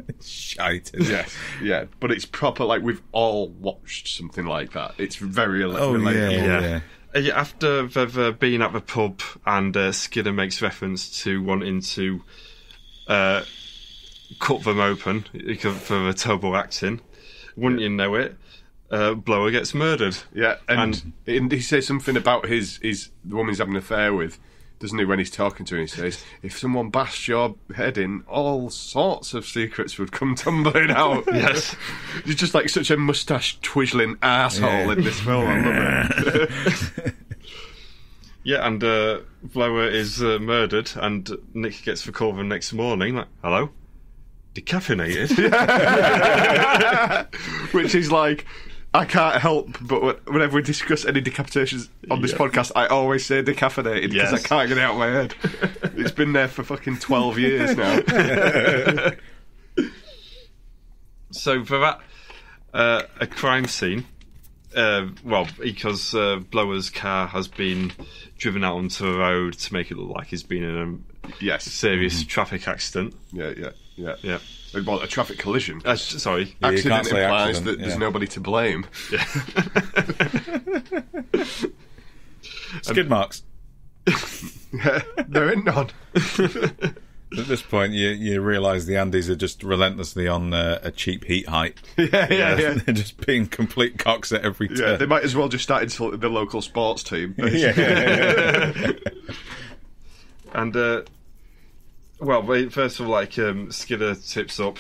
It's shite. Yes, yeah. But it's proper, like, we've all watched something like that. It's very relatable. Yeah. After they've been at the pub and Skinner makes reference to wanting to... cut them open for the terrible acting. Wouldn't you know it? Blower gets murdered. Yeah, and he says something about the woman he's having an affair with, doesn't he, when he's talking to her, and he says, if someone bashed your head in, all sorts of secrets would come tumbling out. Yes. You're just like such a moustache-twiddling asshole in this film. I love it. Yeah, and Blower is murdered, and Nick gets the call the next morning, like, hello? Decaffeinated. Which is like, I can't help but whenever we discuss any decapitations on this podcast, I always say decaffeinated because I can't get it out of my head. It's been there for fucking 12 years now. So for that a crime scene, because Blower's car has been driven out onto the road to make it look like he's been in a serious traffic accident. Yeah. Well, a traffic collision. Sorry. Accident implies that there's nobody to blame. Yeah. Skid marks. There ain't none. At this point, you realise the Andes are just relentlessly on a cheap heat hike. Yeah. They're just being complete cocks at every turn. Yeah, they might as well just start insulting the local sports team. Yeah. And... first of all, Skinner tips up,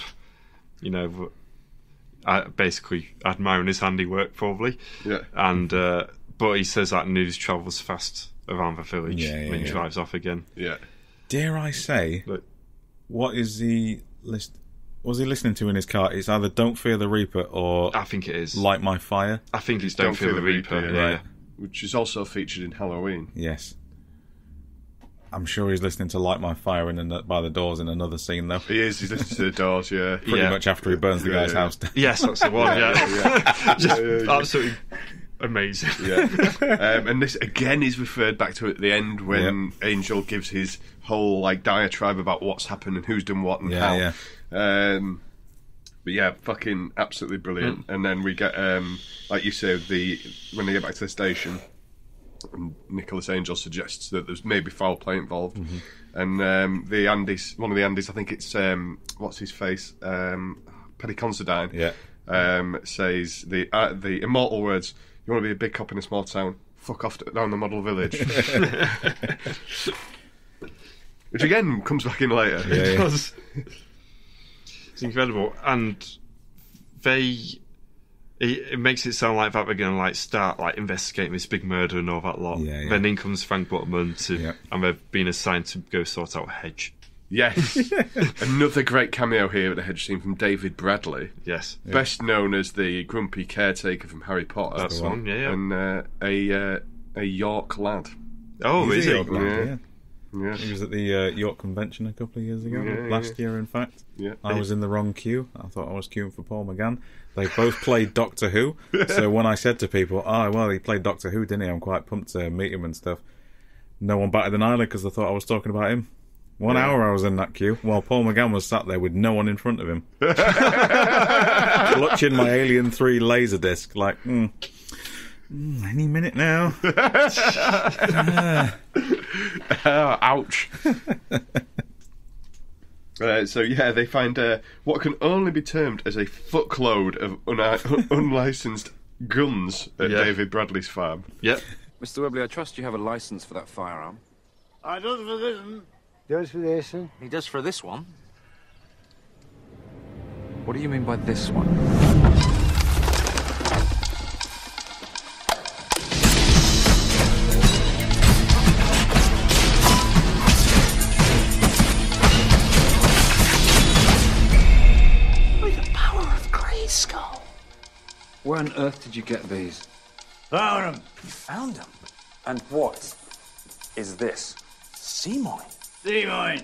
basically admiring his handiwork, probably. Yeah. And but he says that news travels fast around the village, and he drives off again. Yeah. Dare I say, look, what is the list? Was he listening to in his car? It's either "Don't Fear the Reaper" or I think it is "Light My Fire." I think it's "Don't Fear the Reaper," right? Which is also featured in Halloween. Yes. I'm sure he's listening to "Light My Fire" by the Doors in another scene, though. He is. He's listening to the Doors, yeah. Pretty much after he burns the guy's house down. Yes, that's the one. Absolutely amazing. Yeah. And this again is referred back to at the end when Angel gives his whole diatribe about what's happened and who's done what and how. Yeah. But yeah, fucking absolutely brilliant. And then we get, like you say, when they get back to the station. And Nicholas Angel suggests that there's maybe foul play involved, and the Andes, one of the Andes, I think it's what's his face, Paddy Considine, says the immortal words: "You want to be a big cop in a small town? Fuck off down the model village." Which again comes back in later. Yeah, it does. It's incredible, and they. It makes it sound like that they're going to start investigating this big murder and all that lot. Yeah, yeah. Then in comes Frank Butterman and they've been assigned to go sort out a hedge. Yes. Another great cameo here at the hedge scene from David Bradley. Yes. Yeah. Best known as the grumpy caretaker from Harry Potter. That's the one, yeah. And a York lad. Oh, is he? Yeah. He was at the York Convention a couple of years ago, last year in fact. Yeah. I was in the wrong queue. I thought I was queuing for Paul McGann. They both played Doctor Who, so when I said to people, he played Doctor Who, didn't he? I'm quite pumped to meet him and stuff. No one batted an eyelid because they thought I was talking about him. 1 hour I was in that queue while Paul McGann was sat there with no one in front of him. Clutching my Alien 3 Laserdisc, any minute now. Ouch. They find what can only be termed as a fuckload of unlicensed guns at David Bradley's farm. Yep. Mr. Webley, I trust you have a license for that firearm. I don't for this one. Does for this one. He does for this one. What do you mean by this one? Where on earth did you get these? Found them. You found them? And what is this? Sea mine? Sea mine.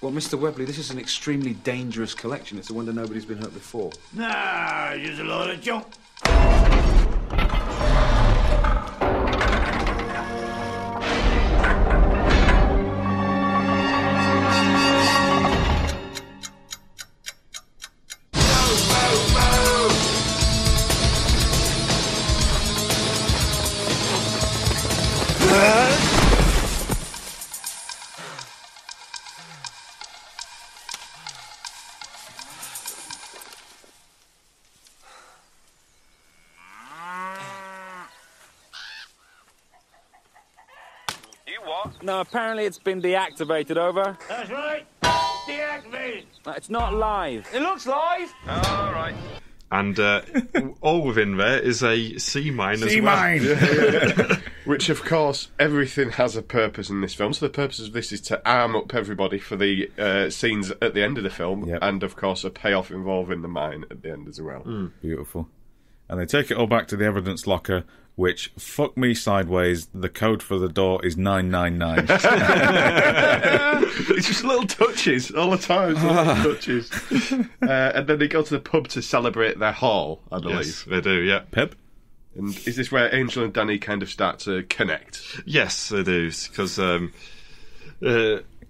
Well, Mr. Webley, this is an extremely dangerous collection. It's a wonder nobody's been hurt before. Nah, it's just a load of junk. No, apparently it's been deactivated, over. That's right, deactivated. It's not live. It looks live. All right. And all within there is a sea mine as well. Sea mine! Which, of course, everything has a purpose in this film. So the purpose of this is to arm up everybody for the scenes at the end of the film. Yep. And, of course, a payoff involving the mine at the end as well. Mm. Beautiful. And they take it all back to the evidence locker, which, fuck me sideways, the code for the door is 999. It's just little touches all the time. Little touches. And then they go to the pub to celebrate their haul, I believe. Yes, they do, yeah. Pub? And is this where Angel and Danny kind of start to connect? Yes, they do, because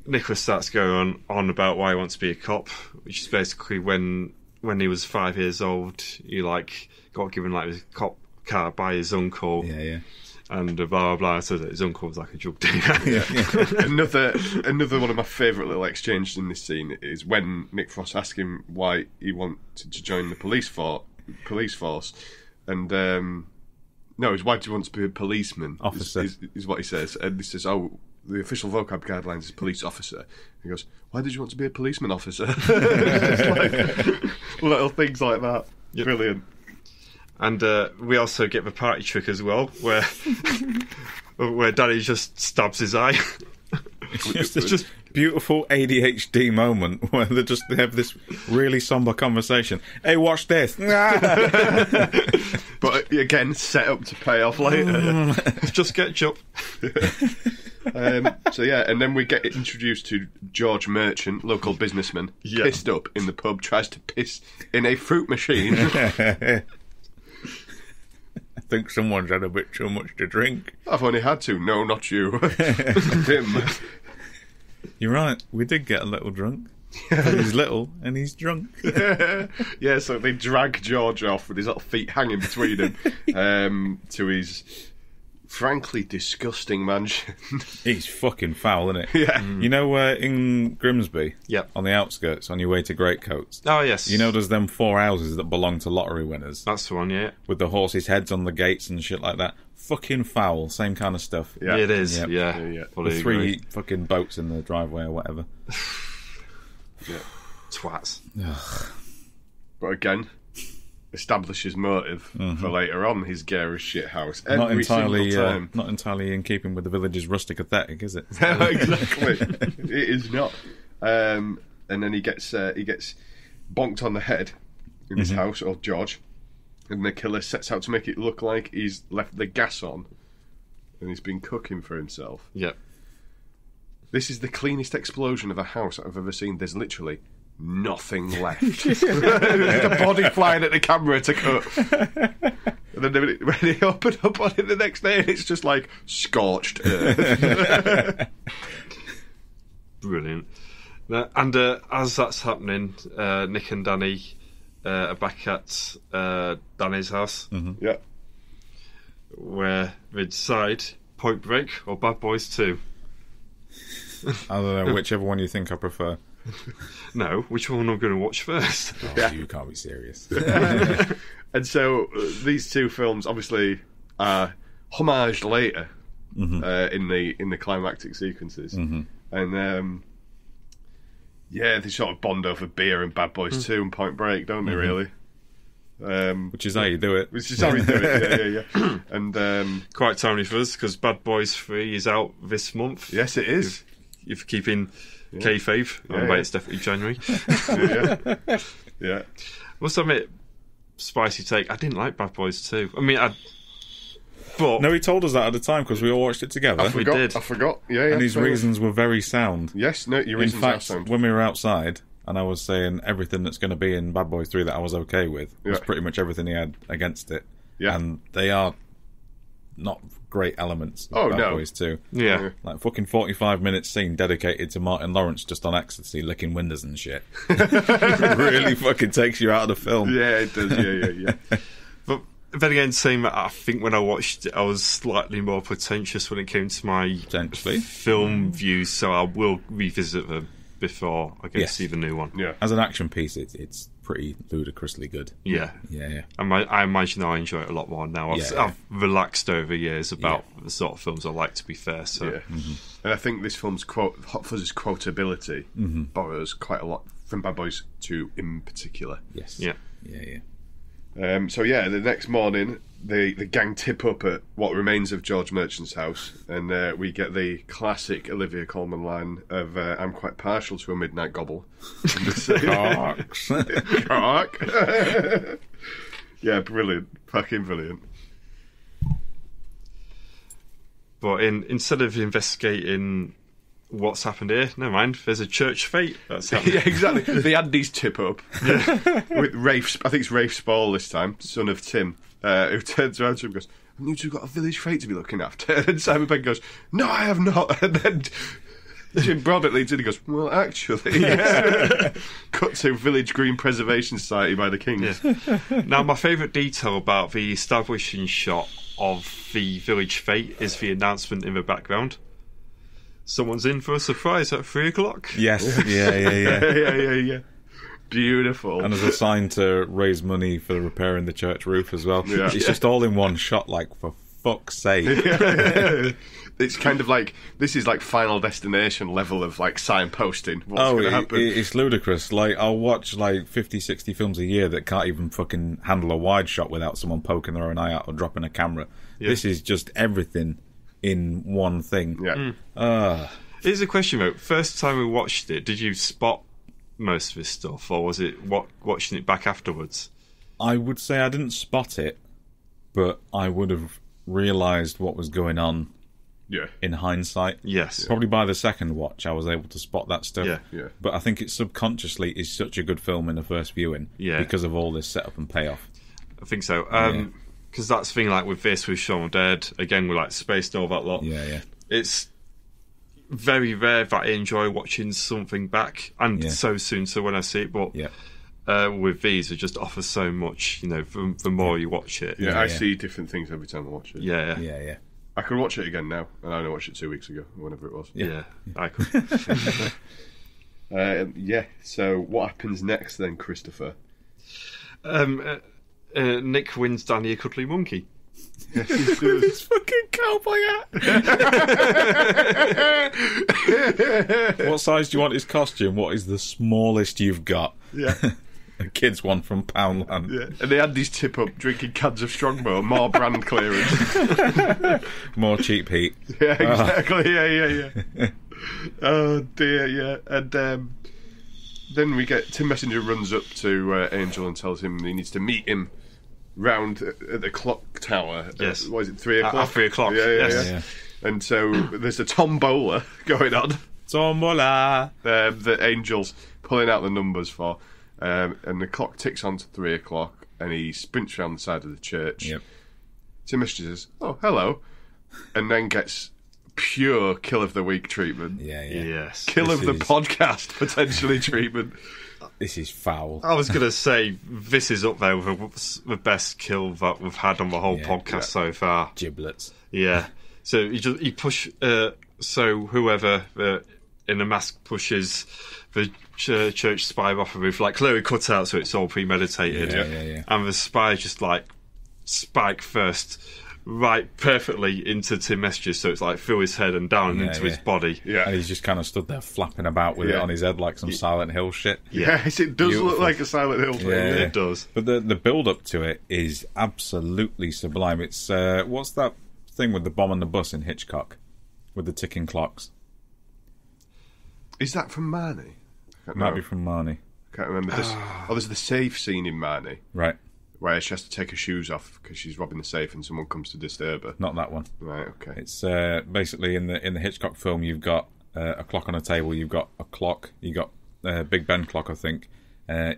Nicholas starts going on about why he wants to be a cop, which is basically when he was 5 years old, he got given his cop car by his uncle, and blah blah blah. So that his uncle was a drug dealer. Yeah, yeah. another one of my favourite little exchanges in this scene is when Nick Frost asks him why he wanted to join the police force, and no, his wife wants to be a policeman. Officer is what he says, and he says, "Oh, the official vocab guidelines is police officer. He goes, why did you want to be a policeman officer? It's like little things like that. Yep. Brilliant. And we also get the party trick as well, where where Danny just stabs his eye. It's just beautiful ADHD moment where they just have this really somber conversation. Hey, watch this. But again, set up to pay off later. It's just ketchup. So yeah, and then we get introduced to George Merchant, local businessman, pissed up in the pub, tries to piss in a fruit machine. I think someone's had a bit too much to drink. I've only had two. No, not you. Him. You're right. We did get a little drunk. He's little and he's drunk. Yeah, so they drag George off with his little feet hanging between him to his frankly disgusting mansion. He's fucking foul, isn't it? Yeah. You know in Grimsby, on the outskirts, on your way to Greatcoats. Oh, yes. You know there's them four houses that belong to lottery winners. That's the one, yeah. With the horses' heads on the gates and shit like that. Fucking foul, same kind of stuff. Yeah, it is. Yep. Yeah. With three fucking boats in the driveway or whatever. Yeah. Twats. Ugh. But again, establishes motive for later on, his garish shit house. Not entirely in keeping with the village's rustic aesthetic, is it? Exactly. It is not. And then he gets bonked on the head in his house, or George, and the killer sets out to make it look like he's left the gas on and he's been cooking for himself. Yep. This is the cleanest explosion of a house I've ever seen. There's literally nothing left. Just a body flying at the camera to cut. And then when they open up on it the next day, it's just like scorched earth. Brilliant. And as that's happening, Nick and Danny are back at Danny's house. Yeah. Where they decide Point Break or Bad Boys 2. I don't know, whichever one you think I prefer. No, which one I'm going to watch first? Oh, yeah. You can't be serious. And so these two films obviously are homaged later in the climactic sequences, and they sort of bond over beer and Bad Boys 2 and Point Break, don't they? Really, which is how you do it. Which is how you do it. Yeah. And quite timely for us because Bad Boys 3 is out this month. Yes, it is. If keeping. Kayfabe, it's definitely January. Yeah. Must admit, spicy take. I didn't like Bad Boys 2. I mean, but no, he told us that at the time because we all watched it together. I forgot. Yeah. And his reasons were very sound. Yes, no, your reasons are sound. In fact, when we were outside, and I was saying everything that's going to be in Bad Boys 3 that I was okay with was pretty much everything he had against it. Yeah, and they are not great elements of Bad Boys 2. Yeah. Like fucking 45 minute scene dedicated to Martin Lawrence just on ecstasy licking windows and shit. It really fucking takes you out of the film. Yeah, it does. Yeah. But then again, same, I think when I watched it, I was slightly more pretentious when it came to my film views, so I will revisit them before I get to see the new one. Yeah. As an action piece, it's pretty ludicrously good. Yeah. I imagine I enjoy it a lot more now. I've relaxed over years about the sort of films I like, to be fair. So, and I think this film's Hot Fuzz's quotability borrows quite a lot from Bad Boys 2 in particular. Yes. Yeah. So the next morning, the gang tip up at what remains of George Merchant's house, and we get the classic Olivia Colman line of "I'm quite partial to a midnight gobble." Cork. Yeah, brilliant, fucking brilliant. But instead of investigating what's happened here, never mind, there's a church fete that's happening. Yeah, exactly. The Andes tip up with Rafe. I think it's Rafe Spall this time, son of Tim, who turns around to him and goes, "Haven't you two got a village fete to be looking after?" And Simon Pegg goes, "No, I have not." And then Jim Broadbent leads in and goes, "Well, actually." Cut to Village Green Preservation Society by the Kings. Yeah. Now, my favourite detail about the establishing shot of the village fete is the announcement in the background. "Someone's in for a surprise at 3:00. Yes. Yeah. Beautiful. And as a sign to raise money for repairing the church roof as well. It's just all in one shot, like, for fuck's sake. it's kind of like, this is like Final Destination level of like signposting. What's going to happen? It's ludicrous. Like, I'll watch like 50, 60 films a year that can't even fucking handle a wide shot without someone poking their own eye out or dropping a camera. Yeah. This is just everything in one thing. Yeah. Here's a question, though. First time we watched it, did you spot most of his stuff, or was it watching it back afterwards? I would say I didn't spot it, but I would have realised what was going on in hindsight. Yes. Probably by the second watch I was able to spot that stuff. Yeah. Yeah. But I think it subconsciously is such a good film in the first viewing because of all this setup and payoff. I think so. Because that's the thing, like with this, with Shaun of the Dead, again, we're like spaced over that lot. Yeah, yeah. It's very rare that I enjoy watching something back, and so soon, so when I see it, but with these, it just offers so much, you know, the more you watch it. Yeah, I see different things every time I watch it. Yeah, yeah, yeah. I could watch it again now, and I only watched it 2 weeks ago, whenever it was. Yeah. I could. So what happens next then, Christopher? Nick wins Danny a cuddly monkey. Yes, with his fucking cowboy hat. What size do you want his costume? What is the smallest you've got? Yeah. A kid's one from Poundland. Yeah. And they had these tip up drinking cans of Strongbow, more brand clearance. More cheap heat. Yeah, exactly. Yeah. Oh dear, yeah. And then we get Tim Messenger runs up to Angel and tells him he needs to meet him round at the clock tower. Yes. What is it, 3 o'clock? At 3 o'clock. Yeah. And so there's a tombola going on. Tombola. The Angel's pulling out the numbers for. And the clock ticks on to 3 o'clock, and he sprints round the side of the church. Yep. Tim Messenger says, "Oh, hello," and then gets pure kill of the week treatment. Yeah. Yes. Kill of the podcast potentially treatment. This is foul. I was going to say, this is up there with the best kill that we've had on the whole podcast so far. Giblets. Yeah. So you push. So whoever in a mask pushes the church spire off a roof, like clearly cut out, so it's all premeditated. Yeah. And the spire just like spike first, right perfectly into Tim Messenger, so it's like through his head and down into his body. Yeah, and he's just kind of stood there flapping about with it on his head like some Silent Hill shit. Yes, it does look like a Silent Hill thing. Yeah. It does. But the build up to it is absolutely sublime. It's what's that thing with the bomb and the bus in Hitchcock with the ticking clocks? Is that from Marnie? Might be from Marnie. I can't remember this. Oh, there's the safe scene in Marnie. Right. Where she has to take her shoes off because she's robbing the safe and someone comes to disturb her. Not that one. Right, okay. It's basically in the Hitchcock film, you've got a clock on a table, you've got a clock, you've got a Big Ben clock, I think,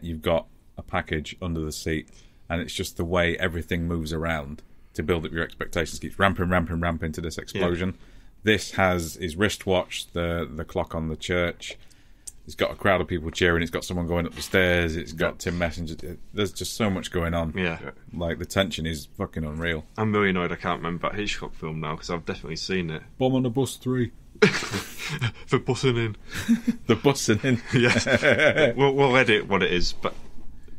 you've got a package under the seat, and it's just the way everything moves around to build up your expectations. It keeps ramping to this explosion. Yeah. This has his wristwatch, the clock on the church. It's got a crowd of people cheering. It's got someone going up the stairs. It's got Tim Messenger. There's just so much going on. Yeah. Like, the tension is fucking unreal. I'm really annoyed I can't remember that Hitchcock film now, because I've definitely seen it. Bomb on the Bus 3. For bussing in. The bussing in. Yes. We'll edit what it is, but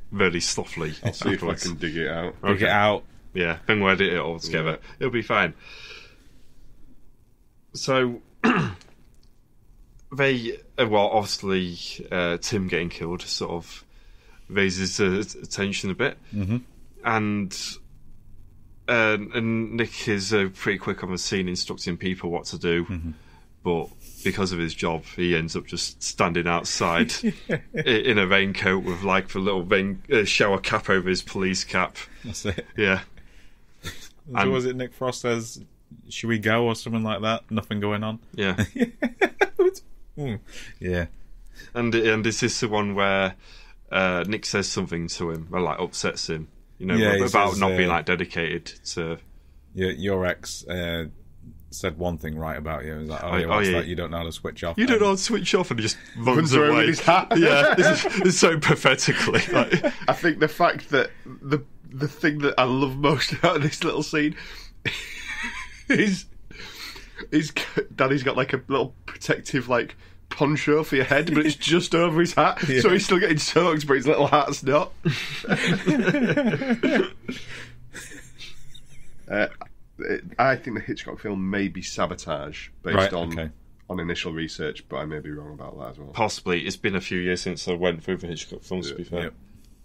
really softly. I'll see if I can dig it out. Okay. Dig it out. Yeah, then we'll edit it all together. Yeah. It'll be fine. So... Obviously, Tim getting killed sort of raises attention a bit, and Nick is pretty quick on the scene instructing people what to do, but because of his job, he ends up just standing outside in a raincoat with like the little shower cap over his police cap. That's it. Yeah. And was it Nick Frost says, "Should we go?" or something like that? Nothing going on. Yeah. Yeah, and this is the one where Nick says something to him, or like upsets him, you know, about says, not being like dedicated to. Yeah, your ex said one thing right about you. It was like, you don't know how to switch off. You don't know how to switch off, and he just runs away with his hat. Yeah, it's so pathetically. Like, I think the fact that the thing that I love most about this little scene is. Danny's got like a little protective like poncho for your head, but it's just over his hat, so he's still getting soaked, but his little hat's not. I think the Hitchcock film may be Sabotage based on initial research, but I may be wrong about that as well. Possibly. It's been a few years since I went through the Hitchcock films, to be fair. Yep.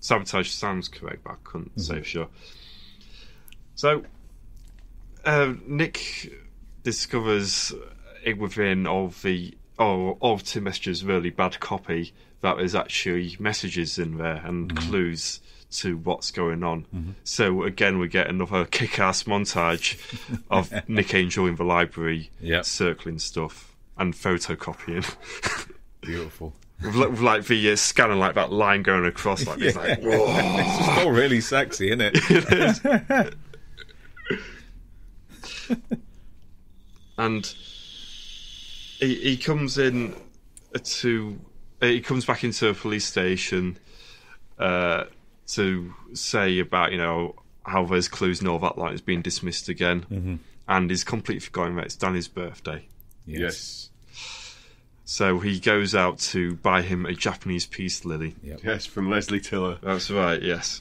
Sabotage sounds correct, but I couldn't say for sure. So, Nick discovers within all of Tim Messenger's really bad copy that there's actually messages in there and clues to what's going on. So again, we get another kick-ass montage of Nick Angel in the library circling stuff and photocopying. Beautiful. With like the scanner, like that line going across, like this, like, whoa. It's still really sexy, isn't it? It is. And he comes back into a police station to say about, you know, how there's clues and all that, like, is being dismissed again, and he's completely forgotten that it's Danny's birthday. Yes. So he goes out to buy him a Japanese peace lily. Yes, from Leslie Tiller. That's right, yes.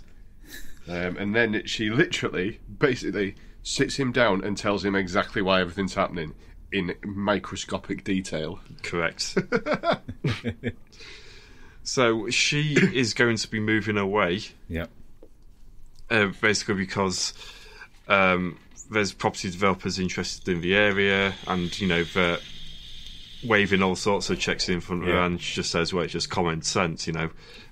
And then she literally, basically, sits him down and tells him exactly why everything's happening in microscopic detail. Correct. So she is going to be moving away. Basically because there's property developers interested in the area, and, you know, they're waving all sorts of checks in front of her, and she just says, well, it's just common sense, you know.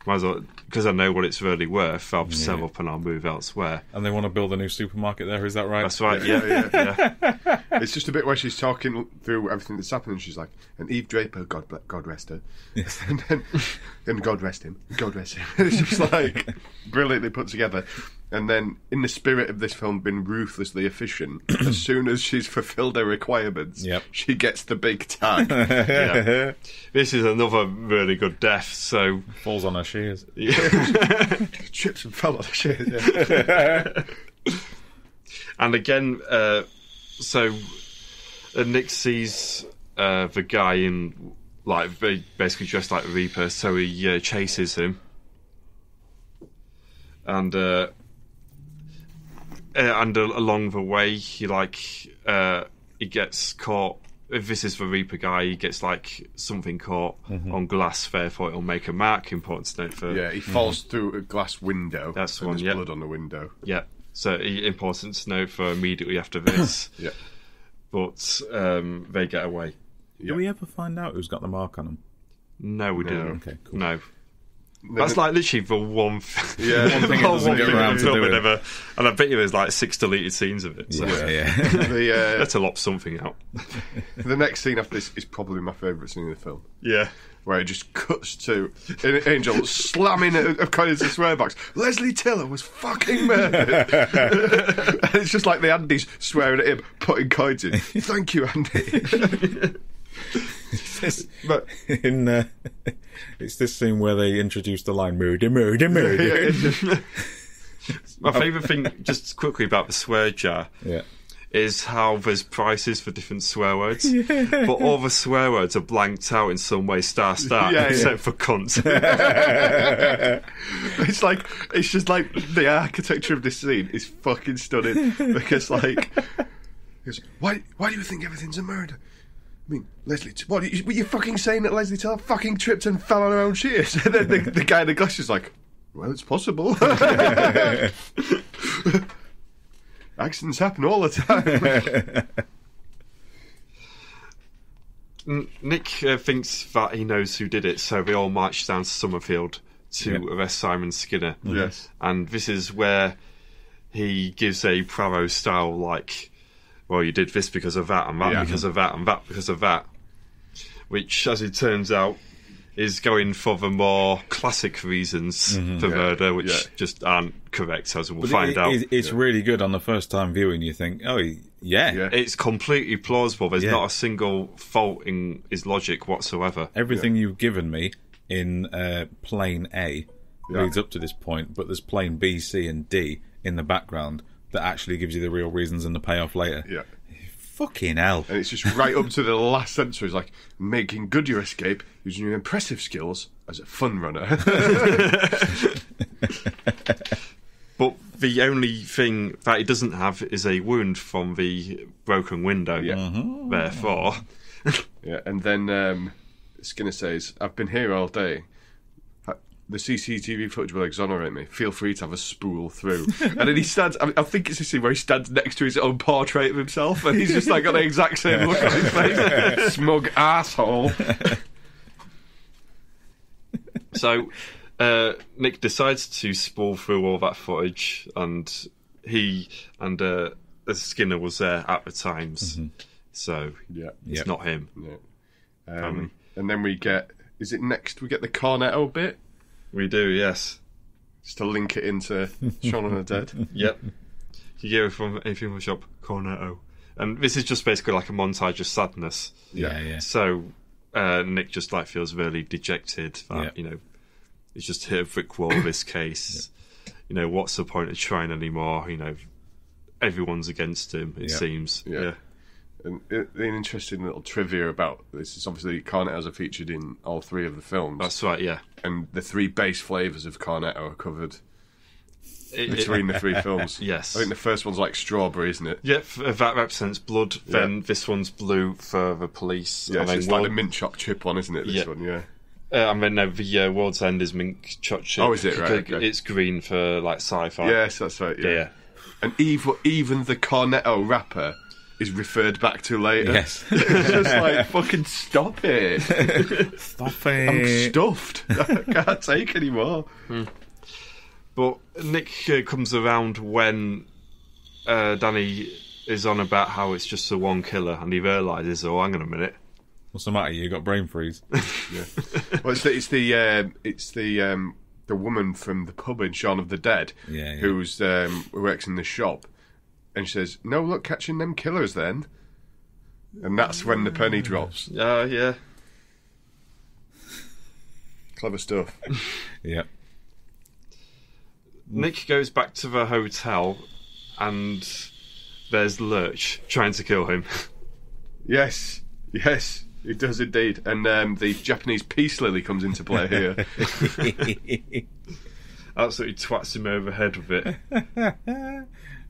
Might as well, because I know what it's really worth, I'll sell up and I'll move elsewhere. And they want to build a new supermarket there, is that right? That's right, yeah. It's just a bit where she's talking through everything that's happening, she's like, and Eve Draper, God rest her, and then, and God rest him. It's just like brilliantly put together. And then, in the spirit of this film being ruthlessly efficient, as soon as she's fulfilled her requirements, she gets the big tag. This is another really good death. So falls on her shears. Trips and fell on her shears. And again, so Nick sees the guy in, like, basically dressed like a Reaper, so he chases him, And along the way, he gets caught. If this is the Reaper guy, he gets, like, something caught on glass, therefore it'll make a mark, important to note for... Yeah, he falls through a glass window. That's one, there's blood on the window. Yeah, so important to note for immediately after this. But they get away. Do we ever find out who's got the mark on him? No, we didn't. Okay, cool. No. That's like literally the one thing. Yeah, the whole film, and I bet you there's like 6 deleted scenes of it. So. Let's lop something out. The next scene after this is probably my favourite scene in the film. Yeah, where it just cuts to Angel slamming a coin into the swear box. Leslie Tiller was fucking murdered. And it's just like the Andy's swearing at him, putting coins in. Thank you, Andy. But in it's this scene where they introduce the line murder. My favourite thing, just quickly, about the swear jar is how there's prices for different swear words, but all the swear words are blanked out in some way, except for cunt. it's just like the architecture of this scene is fucking stunning, because why do you think everything's a murder? I mean, Leslie, what were you fucking saying that Leslie Tiller fucking tripped and fell on her own shears? And then the guy in the glass is like, well, it's possible. Accidents happen all the time. Nick thinks that he knows who did it, so they all march down to Summerfield to arrest Simon Skinner. Yes. And this is where he gives a Praro style, like, well, you did this because of that, and that because of that, and that because of that. Which, as it turns out, is going for the more classic reasons for murder, which just aren't correct, as we'll find out. It's really good on the first time viewing. You think, it's completely plausible. There's not a single fault in his logic whatsoever. Everything you've given me in plane A leads up to this point, but there's plane B, C, and D in the background that actually gives you the real reasons and the payoff later. Yeah. Fucking hell. And it's just right up to the last sentence. It's like, making good your escape using your impressive skills as a fun runner. But The only thing that it doesn't have is a wound from the broken window. Yeah. Mm-hmm. Therefore. Yeah, and then Skinner says, I've been here all day. The CCTV footage will exonerate me. Feel free to have a spool through. And then he stands, I think it's a scene where he stands next to his own portrait of himself, and he's just like got the exact same look on his face. Smug asshole. So Nick decides to spool through all that footage, and he and Skinner was there at the times, mm-hmm. so yeah, it's not him. Yeah. And then we get, is it next? We get the Cornetto bit. We do, yes. Just to link it into Shaun of the Dead. Yep. You go from a film shop, Cornetto, and this is just basically like a montage of sadness. Yeah, yeah. So Nick just like feels really dejected that you know. He's just hit a brick wall in this case. Yeah. You know, what's the point of trying anymore? You know, everyone's against him, it seems. Yeah. Yeah. And an interesting little trivia about this is obviously Cornettos are featured in all three of the films. That's right, yeah. And the three base flavours of Cornetto are covered between the three films. Yes. I think the first one's like strawberry, isn't it? Yep, that represents blood. Yeah. Then this one's blue for the police. Yeah, and so it's like the mint choc chip one, isn't it? This one, yeah. And then the World's End is mint choc chip. Oh, is it? Right. Okay. It's green for like sci-fi. Yes, that's right. Yeah. Yeah. And even the Cornetto wrapper is referred back to later. Yes. It's just like, fucking stop it. Stop it. I'm stuffed. I can't take anymore. Hmm. But Nick comes around when Danny is on about how it's just the one killer, and he realises, oh, hang on a minute. What's the matter? You got brain freeze. Yeah. Well, it's the woman from the pub in Shaun of the Dead, who's who works in the shop, and she says, "No luck catching them killers then," and that's when the penny drops. Yeah. Clever stuff. Yeah. Nick goes back to the hotel, and there's Lurch trying to kill him. Yes. Yes. It does indeed, and the Japanese peace lily comes into play here. Absolutely twats him over the head with it.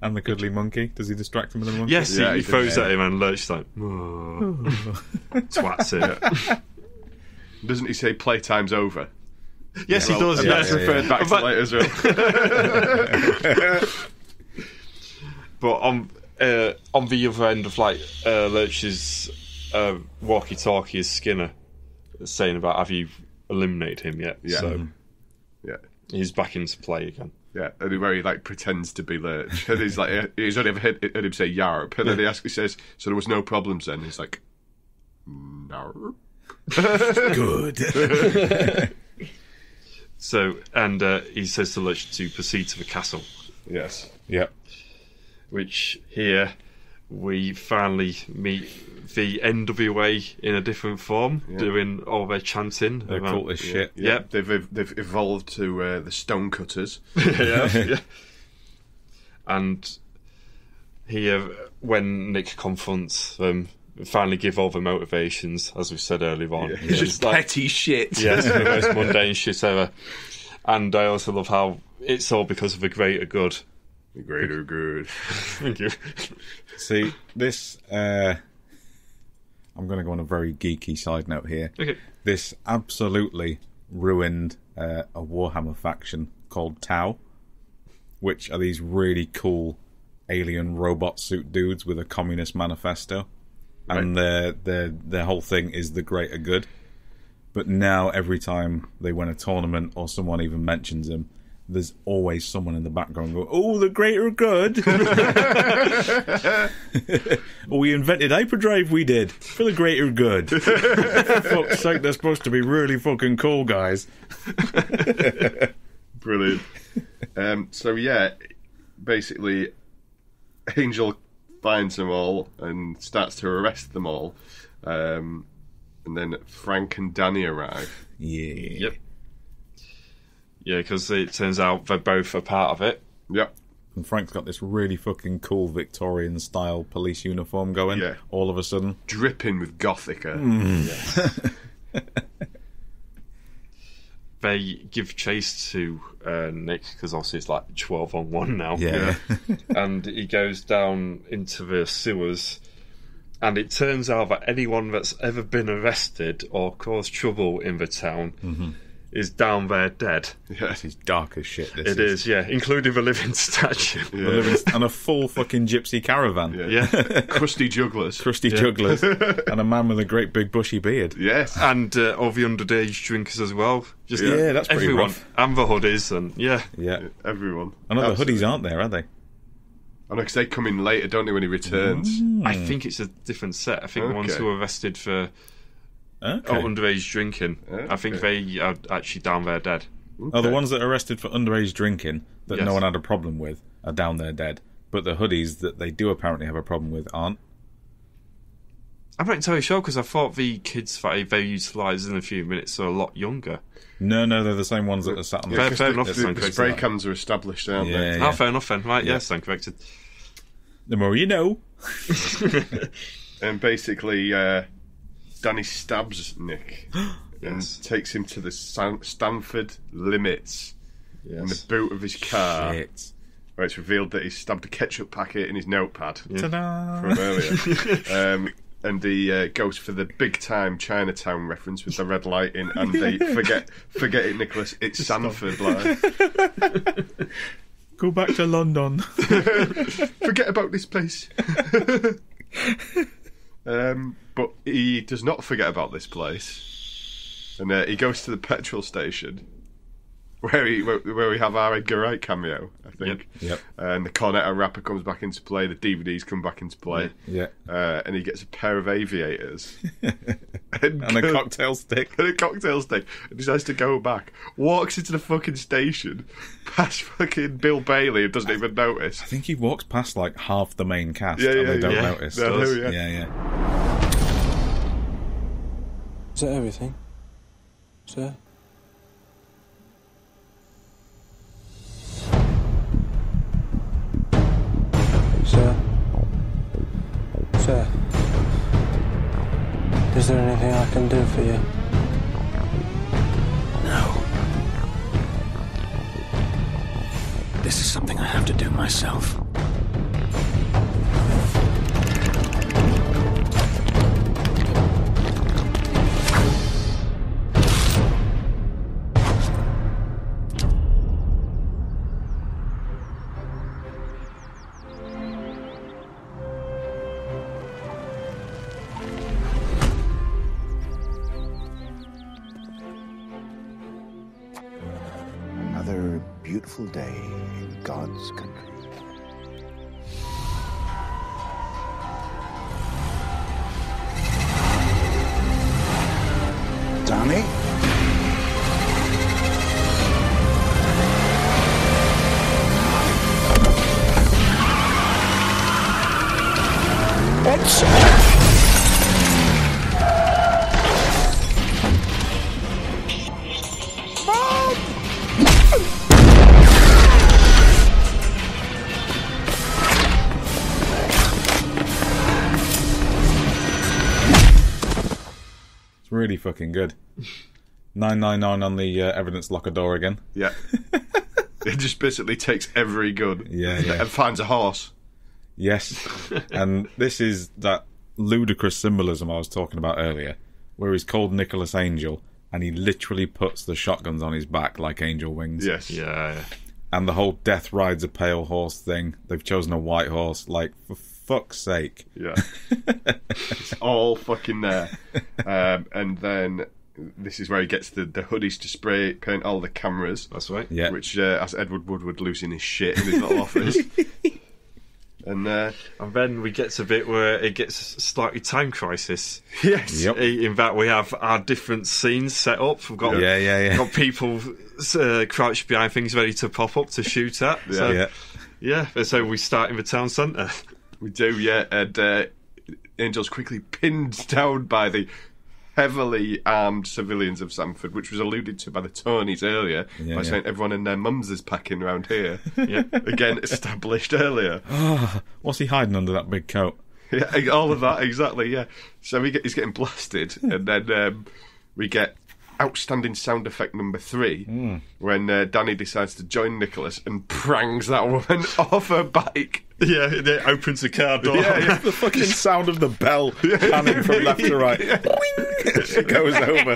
And the cuddly monkey. Does he distract him with the monkey? Yes, he throws at him, and Lurch's like, oh. Twats it. Doesn't he say playtime's over? Yes, he does. That's referred back to later as well. But on the other end of like Lurch's walkie-talkie is Skinner saying about, have you eliminated him yet? Yeah. So he's back into play again. Yeah, and where he like pretends to be Lurch, and he's like, he's only ever heard him say yarp, and then he says, so there was no problems then? And he's like, narp. Good. So, and he says to Lurch to proceed to the castle. Yes. Yeah. Which here we finally meet the NWA in a different form, doing all their chanting. They're cool as shit. Yeah. Yep. They've evolved to the Stonecutters. Yeah. And here, when Nick confronts them, finally give all the motivations, as we said earlier on. It's just like, petty shit. Yeah, it's the most mundane shit ever. And I also love how it's all because of the greater good. The greater good. Thank you. See, this... I'm going to go on a very geeky side note here. Okay. This absolutely ruined a Warhammer faction called Tau, which are these really cool alien robot suit dudes with a communist manifesto. Right. And their whole thing is the greater good. But now every time they win a tournament or someone even mentions him, there's always someone in the background going, oh, the greater good. We invented hyperdrive, we did, for the greater good. For fuck's sake, they're supposed to be really fucking cool, guys. Brilliant. So, yeah, basically, Angel finds them all and starts to arrest them all. And then Frank and Danny arrive. Yeah. Yep. Yeah, because it turns out they're both a part of it. Yep. And Frank's got this really fucking cool Victorian-style police uniform going all of a sudden. Dripping with Gothica. Mm. Yeah. they give chase to Nick, because obviously it's like 12 on 1 now. Yeah. And he goes down into the sewers, and it turns out that anyone that's ever been arrested or caused trouble in the town is down there dead. Yeah. This is dark as shit, this It is, yeah, including the living statue. Yeah. The living and a full fucking gypsy caravan. Yeah. Crusty jugglers. Crusty jugglers. And a man with a great big bushy beard. Yes. And all the underage drinkers as well. Just yeah, that's pretty rough. And the hoodies, and yeah. Everyone. I know the hoodies aren't there, are they? I know, because they come in later, don't they, when he returns? Mm. I think it's a different set. I think the ones who were arrested for underage drinking, I think they are actually down there dead. Oh, the ones that are arrested for underage drinking that no one had a problem with are down there dead. But the hoodies that they do apparently have a problem with aren't. I'm not entirely sure, because I thought the kids that they utilise in a few minutes are a lot younger. No, they're the same ones that are sat on the... Fair enough. The spray cans are established, aren't they? Yeah. Oh, fair enough then. Right, yes, I'm corrected. The more you know. And basically, Danny stabs Nick and takes him to the Stanford limits in the boot of his car. Shit. Where it's revealed that he stabbed a ketchup packet in his notepad. Yeah. Ta-da! From earlier. And he goes for the big-time Chinatown reference with the red light in, and they forget it, Nicholas. It's Sandford. Like. Go back to London. Forget about this place. But he does not forget about this place, and he goes to the petrol station where we have our Edgar Wright cameo, I think. Yep. And the Cornetto wrapper comes back into play, the DVDs come back into play. Yeah. And he gets a pair of aviators. and a cocktail stick. And a cocktail stick. And decides to go back. Walks into the fucking station, past fucking Bill Bailey, and doesn't even notice. I think he walks past like half the main cast and they don't notice. Yeah. Is that everything, sir? Sir, is there anything I can do for you? No. This is something I have to do myself. Day in God's country. Danny? Really fucking good. 999 on the evidence locker door again. Yeah. It just basically takes every gun. Yeah. And finds a horse. Yes. And this is that ludicrous symbolism I was talking about earlier, where he's called Nicholas Angel, and he literally puts the shotguns on his back like angel wings. Yes. Yeah. And the whole death rides a pale horse thing. They've chosen a white horse. Like, for fuck's sake. Yeah. It's all fucking there. And then this is where he gets the hoodies to spray paint all the cameras. That's right. Yeah. Which has Edward Woodward losing his shit in his little office. And then we get to a bit where it gets a slightly time crisis. Yes. Yep. In that we have our different scenes set up. We've got, got people crouched behind things ready to pop up to shoot at. So we start in the town centre. We do, and Angel's quickly pinned down by the heavily armed civilians of Sandford, which was alluded to by the Tonys earlier, by saying everyone and their mums is packing around here. Again, established earlier. Oh, what's he hiding under that big coat? Yeah, all of that, exactly, yeah. So he's getting blasted, and then we get outstanding sound effect number 3 when Danny decides to join Nicholas and prangs that woman off her bike. Yeah, it opens the car door. Yeah, yeah. The fucking sound of the bell panning from left to right. It goes over.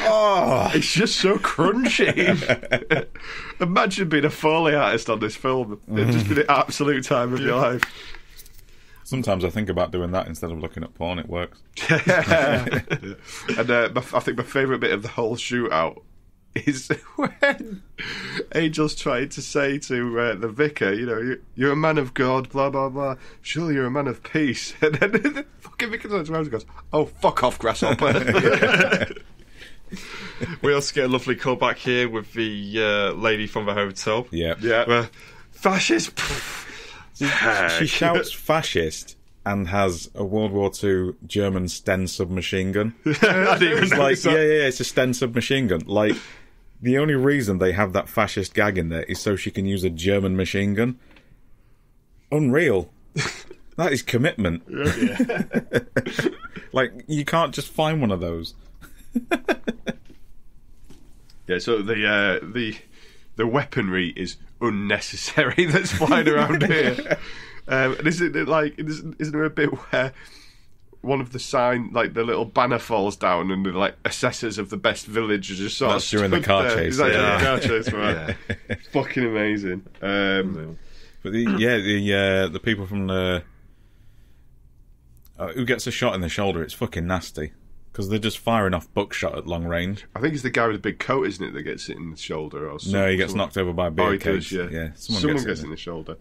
Oh, it's just so crunchy. Imagine being a Foley artist on this film. It'd just be the absolute time of your life. Sometimes I think about doing that instead of looking at porn. It works. And I think my favourite bit of the whole shootout is when Angel's trying to say to the vicar, you know, you're a man of God, blah, blah, blah. Surely you're a man of peace. And then the fucking vicar turns around and goes, oh, fuck off, grasshopper. We also get a lovely call back here with the lady from the hotel. Yeah. Where, fascist... She shouts fascist and has a World War II German Sten submachine gun. It's like, it's a Sten submachine gun. Like, the only reason they have that fascist gag in there is so she can use a German machine gun. Unreal. That is commitment. Like, you can't just find one of those. So the weaponry is unnecessary that's flying around here. And isn't there a bit where one of the sign, like the little banner, falls down and the like assessors of the best village are just sort of during the car chase. Right? Fucking amazing. But the people from the who gets a shot in the shoulder, it's fucking nasty. Because they're just firing off buckshot at long range. I think it's the guy with the big coat, isn't it, that gets hit in the shoulder? Or no, he gets knocked over by a beer cage. Someone gets in the shoulder.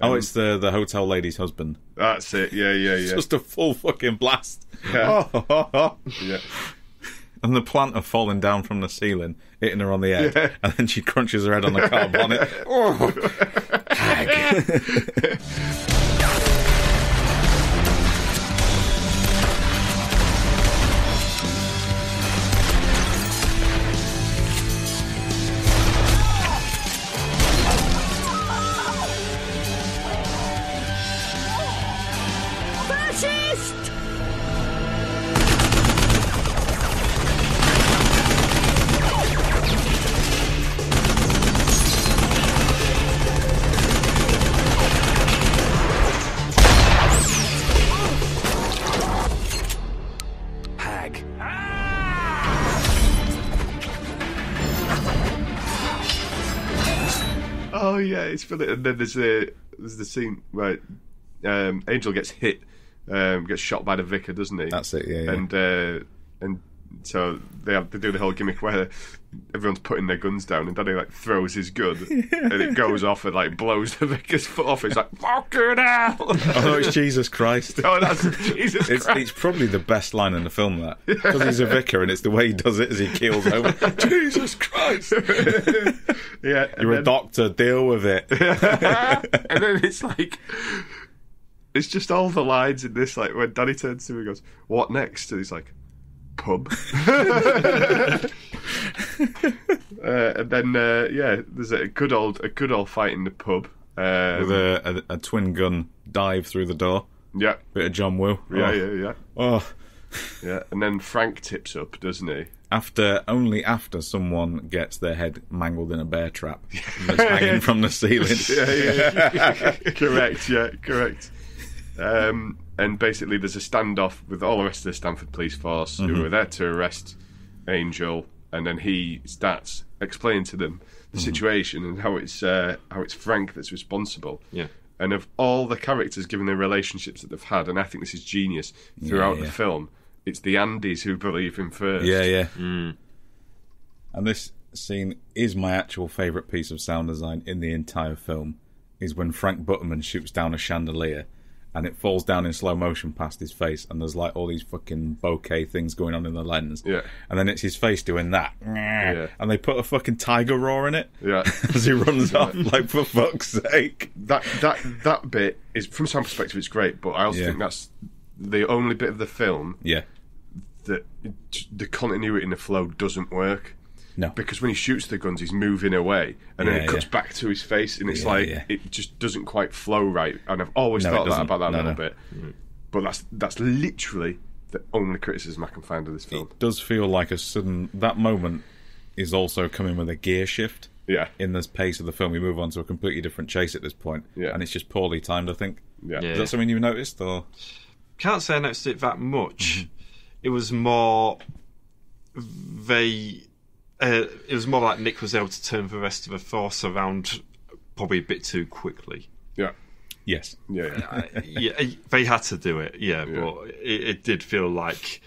It's the hotel lady's husband. That's it, yeah. Just a full fucking blast. Yeah. And the planter falling down from the ceiling, hitting her on the head, and then she crunches her head on the car bonnet. It's brilliant. And then there's the scene where Angel gets hit, gets shot by the vicar, doesn't he? That's it, yeah. And so they do the whole gimmick where everyone's putting their guns down, and Danny like throws his gun, and it goes off and like blows the vicar's foot off. It's like fucking hell! Oh no, it's Jesus Christ! Oh, that's Jesus Christ! It's probably the best line in the film, that, because he's a vicar, and it's the way he does it as he keels over. Jesus Christ! You're a doctor, deal with it. And then it's like. It's just all the lines in this, like when Danny turns to him and goes, "What next?" and he's like, "Pub." And then there's a good old fight in the pub with a twin gun dive through the door. Yeah, bit of John Woo. And then Frank tips up, doesn't he? Only after someone gets their head mangled in a bear trap that's hanging from the ceiling. Correct. And basically there's a standoff with all the rest of the Stanford police force who are there to arrest Angel, and then he starts explaining to them the situation and how it's Frank that's responsible. Yeah. And of all the characters, given the relationships that they've had, and I think this is genius throughout the film, it's the Andys who believe him first. And this scene is my actual favourite piece of sound design in the entire film, is when Frank Butterman shoots down a chandelier and it falls down in slow motion past his face, and there's like all these fucking bokeh things going on in the lens. Yeah. And then it's his face doing that. Yeah. And they put a fucking tiger roar in it as he runs off, like, for fuck's sake. That bit is, from some perspective, it's great, but I also think that's the only bit of the film that the continuity in the flow doesn't work. No. Because when he shoots the guns, he's moving away, and then it cuts back to his face, and it's it just doesn't quite flow right. And I've always thought that about that a little bit. But that's literally the only criticism I can find of this film. It does feel like a sudden... That moment is also coming with a gear shift. Yeah. In this pace of the film, we move on to a completely different chase at this point. Yeah. And it's just poorly timed, I think. Yeah. Is that something you noticed, or...? Can't say I noticed it that much. It was more... it was more like Nick was able to turn the rest of the force around probably a bit too quickly. Yeah. Yes. Yeah. They had to do it. Yeah. But it did feel like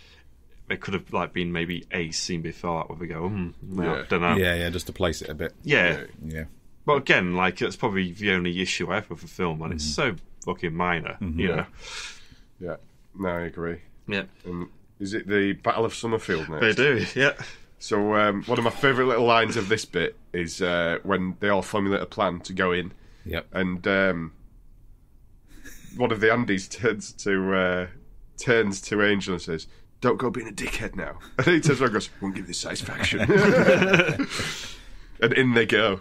it could have like been maybe a scene before that where we go, I don't know. Yeah, just to place it a bit. Yeah. But again, like it's probably the only issue I have with the film, and it's so fucking minor. You know. Yeah. No, I agree. Yeah. Is it the Battle of Summerfield next? They do, yeah. So one of my favourite little lines of this bit is when they all formulate a plan to go in. Yep. And one of the Andys turns to Angel and says, "Don't go being a dickhead now." And he turns around and goes, "Won't give this satisfaction." And in they go.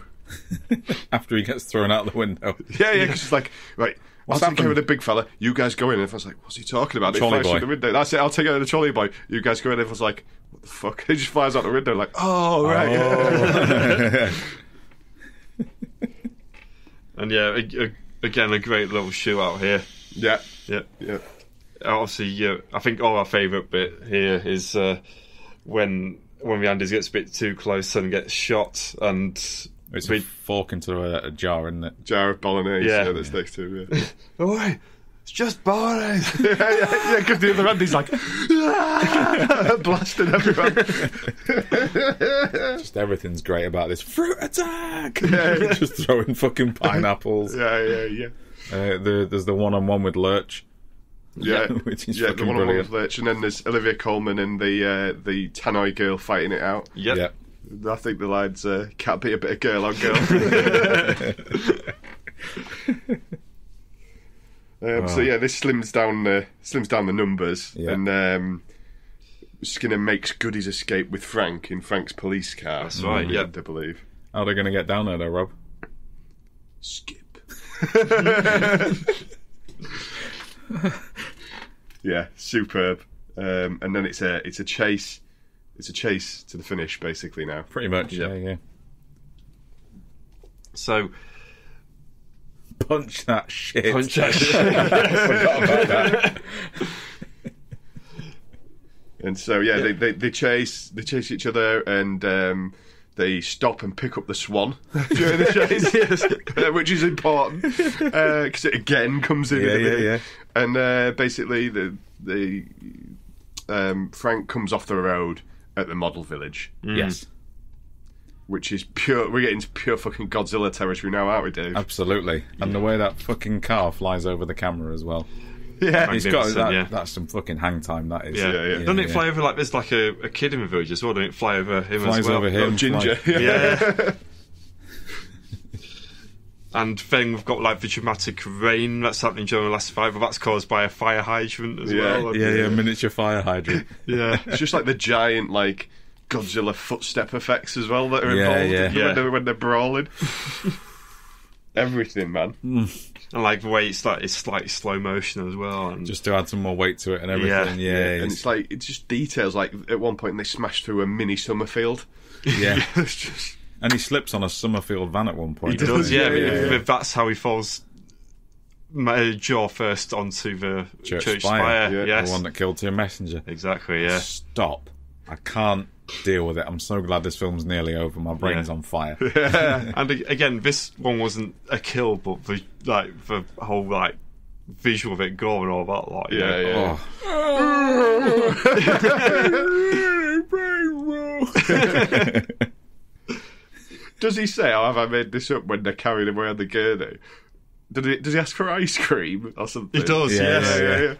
After he gets thrown out the window. Yeah, because it's like, right, I'll take care of the big fella, you guys go in. And everyone's like, what's he talking about? Trolley boy. The window. That's it, I'll take care of the trolley boy. You guys go in. Everyone's like, what the fuck? He just flies out the window like, oh, right. Oh. And yeah, again, a great little shootout here. Yeah. Obviously, I think our favourite bit here is when the Andes gets a bit too close and gets shot and... It's a fork into a jar, isn't it? Jar of bolognese. Yeah, that's next to him. Yeah. Oh, wait, it's just bolognese. Yeah. Because the other end he's like blasting everyone. Just everything's great about this fruit attack. Yeah. Just throwing fucking pineapples. Yeah. There's the one-on-one with Lurch. Yeah, which is the one-on-one with Lurch, and then there's Olivia Colman and the Tannoy girl fighting it out. Yeah. I think the lines can't be a bit of girl on girl. So yeah, this slims down the numbers, and Skinner makes good his escape with Frank in Frank's police car. That's right. I believe. How are they going to get down there, though, Rob? Skip. Yeah, superb. And then it's a chase. It's a chase to the finish, basically, now. Pretty much, yeah. So... Punch that shit. I forgot about that. And so, they chase each other, and they stop and pick up the swan during the chase, which is important, because it again comes in. Yeah. And basically, the Frank comes off the road at the model village. Yes. Which is pure... We're getting to pure fucking Godzilla territory now, aren't we, Dave? Absolutely. And the way that fucking car flies over the camera as well. Yeah. He's got that, that's some fucking hang time, that is. Yeah. Doesn't it fly over like... There's like a kid in the village as well. Doesn't it fly over him as well? Flies over him. Oh, Ginger. Yeah. And then we've got like the dramatic rain that's happening during the last fight, but that's caused by a fire hydrant as well. Yeah, miniature fire hydrant. Yeah. It's just like the giant like Godzilla footstep effects as well that are involved when they're brawling. Everything, man. And like the way it's like slow motion as well. And... Just to add some more weight to it and everything. Yeah. And it's like, it's just details. Like at one point they smash through a mini Summerfield. Yeah. It's just... And he slips on a Summerfield van at one point. He does, That's how he falls jaw first onto the church spire. The one that killed Tim Messenger. Exactly, yeah. Stop. I can't deal with it. I'm so glad this film's nearly over. My brain's on fire. Yeah. And again, this one wasn't a kill, but the whole visual of it gore and all that. Brain roll. Does he say, "Oh, have I made this up?" when they're carrying him around the gurney? Does he ask for ice cream or something? He does. Yeah.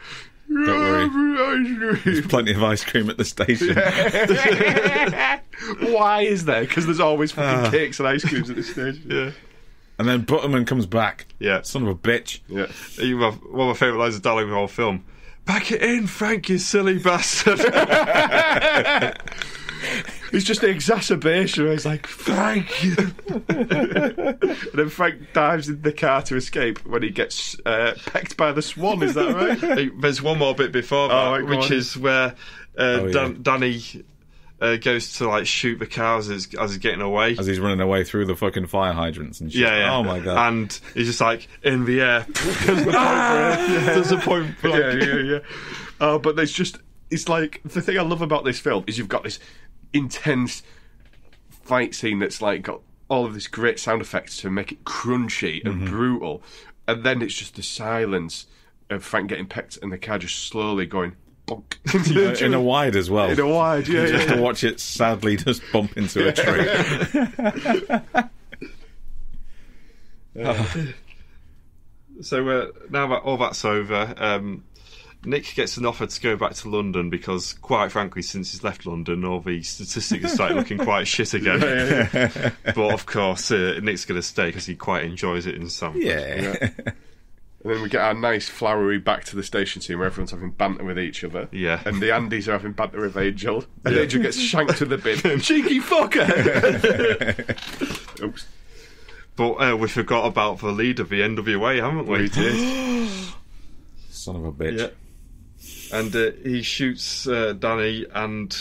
Don't worry. Ice cream. There's plenty of ice cream at the station. Yeah. Why is there? Because there's always fucking cakes and ice creams at the station. Yeah. And then Butterman comes back. Yeah. Son of a bitch. Yeah. One of my favourite lines of dialogue in the whole film. "Back it in, Frank, you silly bastard." It's just an exacerbation. It's like, Frank! And then Frank dives into the car to escape when he gets pecked by the swan, is that right? There's one more bit before that, which is where Danny... goes to like shoot the car as he's getting away, as he's running away through the fucking fire hydrants and shit. Yeah, yeah. Oh my god! And he's just like in the air. There's a point. Yeah. But there's just, it's like the thing I love about this film is you've got this intense fight scene that's like got all of this great sound effects to make it crunchy and brutal, and then it's just the silence of Frank getting pecked and the car just slowly going. In a wide as well. In a wide, yeah. Just to watch it sadly just bump into a tree. So now that all that's over, Nick gets an offer to go back to London because, quite frankly, since he's left London, all the statistics start looking quite shit again. But of course, Nick's going to stay because he quite enjoys it in Sandford. Yeah. And then we get our nice flowery back to the station scene where everyone's having banter with each other. Yeah. And the Andys are having banter with Angel. And Angel gets shanked to the bin. Cheeky fucker! Oops. But we forgot about the lead of the NWA, haven't we? We did. Son of a bitch. Yeah. And he shoots Danny, and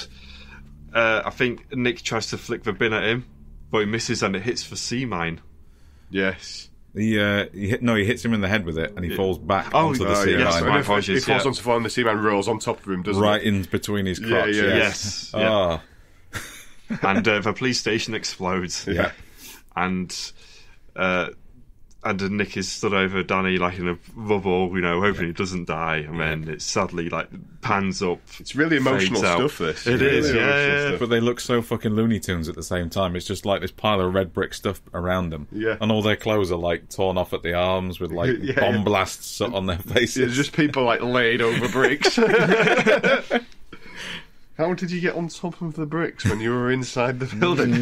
I think Nick tries to flick the bin at him, but he misses and it hits the sea mine. Yes. He hits him in the head with it, and he falls back onto the sea mine. He falls onto the floor, and the sea mine rolls on top of him, doesn't it? Right in between his crotch. Yes. And the police station explodes. Yeah. And Nick is stood over Danny, like in a rubble, you know, hoping he doesn't die. And then it sadly like pans up. It's really emotional stuff. This it is, really stuff. But they look so fucking Looney Tunes at the same time. It's just like this pile of red brick stuff around them. Yeah, and all their clothes are like torn off at the arms with like bomb blasts on their faces. It's just people like laid over bricks. How did you get on top of the bricks when you were inside the building?